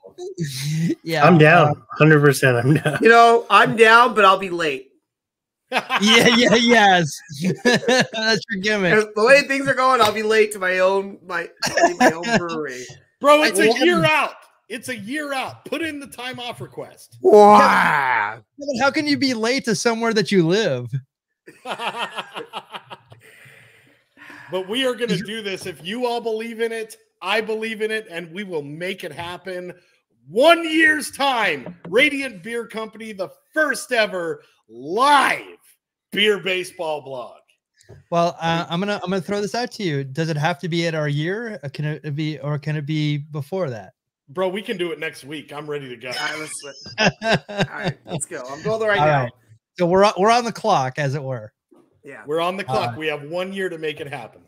Yeah, I'm down. one hundred percent I'm down. You know, I'm down, but I'll be late. yeah, yeah, yes. That's your gimmick. The way things are going, I'll be late to my own my, my own brewery. Bro, it's I a won. year out. It's a year out. Put in the time off request. Wow. Kevin, how can you be late to somewhere that you live? But we are going to do this. If you all believe in it, I believe in it, and we will make it happen. One year's time, Radiant Beer Company, the first ever live Beer Baseball Blog. Well, uh, I'm gonna I'm gonna throw this out to you. Does it have to be at our year? Can it be, or can it be before that? Bro, we can do it next week. I'm ready to go. All right, let's, all right, let's go. I'm going right all now. Right. So we're on, we're on the clock, as it were. Yeah, we're on the clock. Uh, we have one year to make it happen.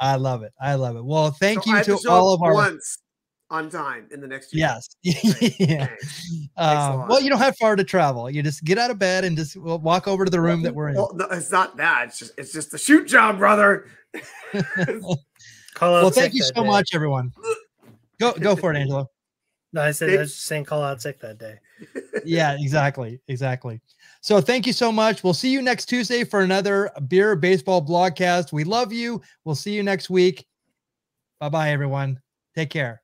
I love it. I love it. Well, thank so you to, to all of our once on time in the next year. Yes. yeah. Thanks. Um, Thanks well, you don't have far to travel. You just get out of bed and just walk over to the room well, that we're in. Well, no, it's not that. It's just it's just the shoot job, brother. Call out well, thank you so day. much, everyone. Go go for it, Angelo. No, I said I was just saying call out sick that day. Yeah, exactly. Exactly. So thank you so much. We'll see you next Tuesday for another Beer Baseball Blogcast. We love you. We'll see you next week. Bye-bye, everyone. Take care.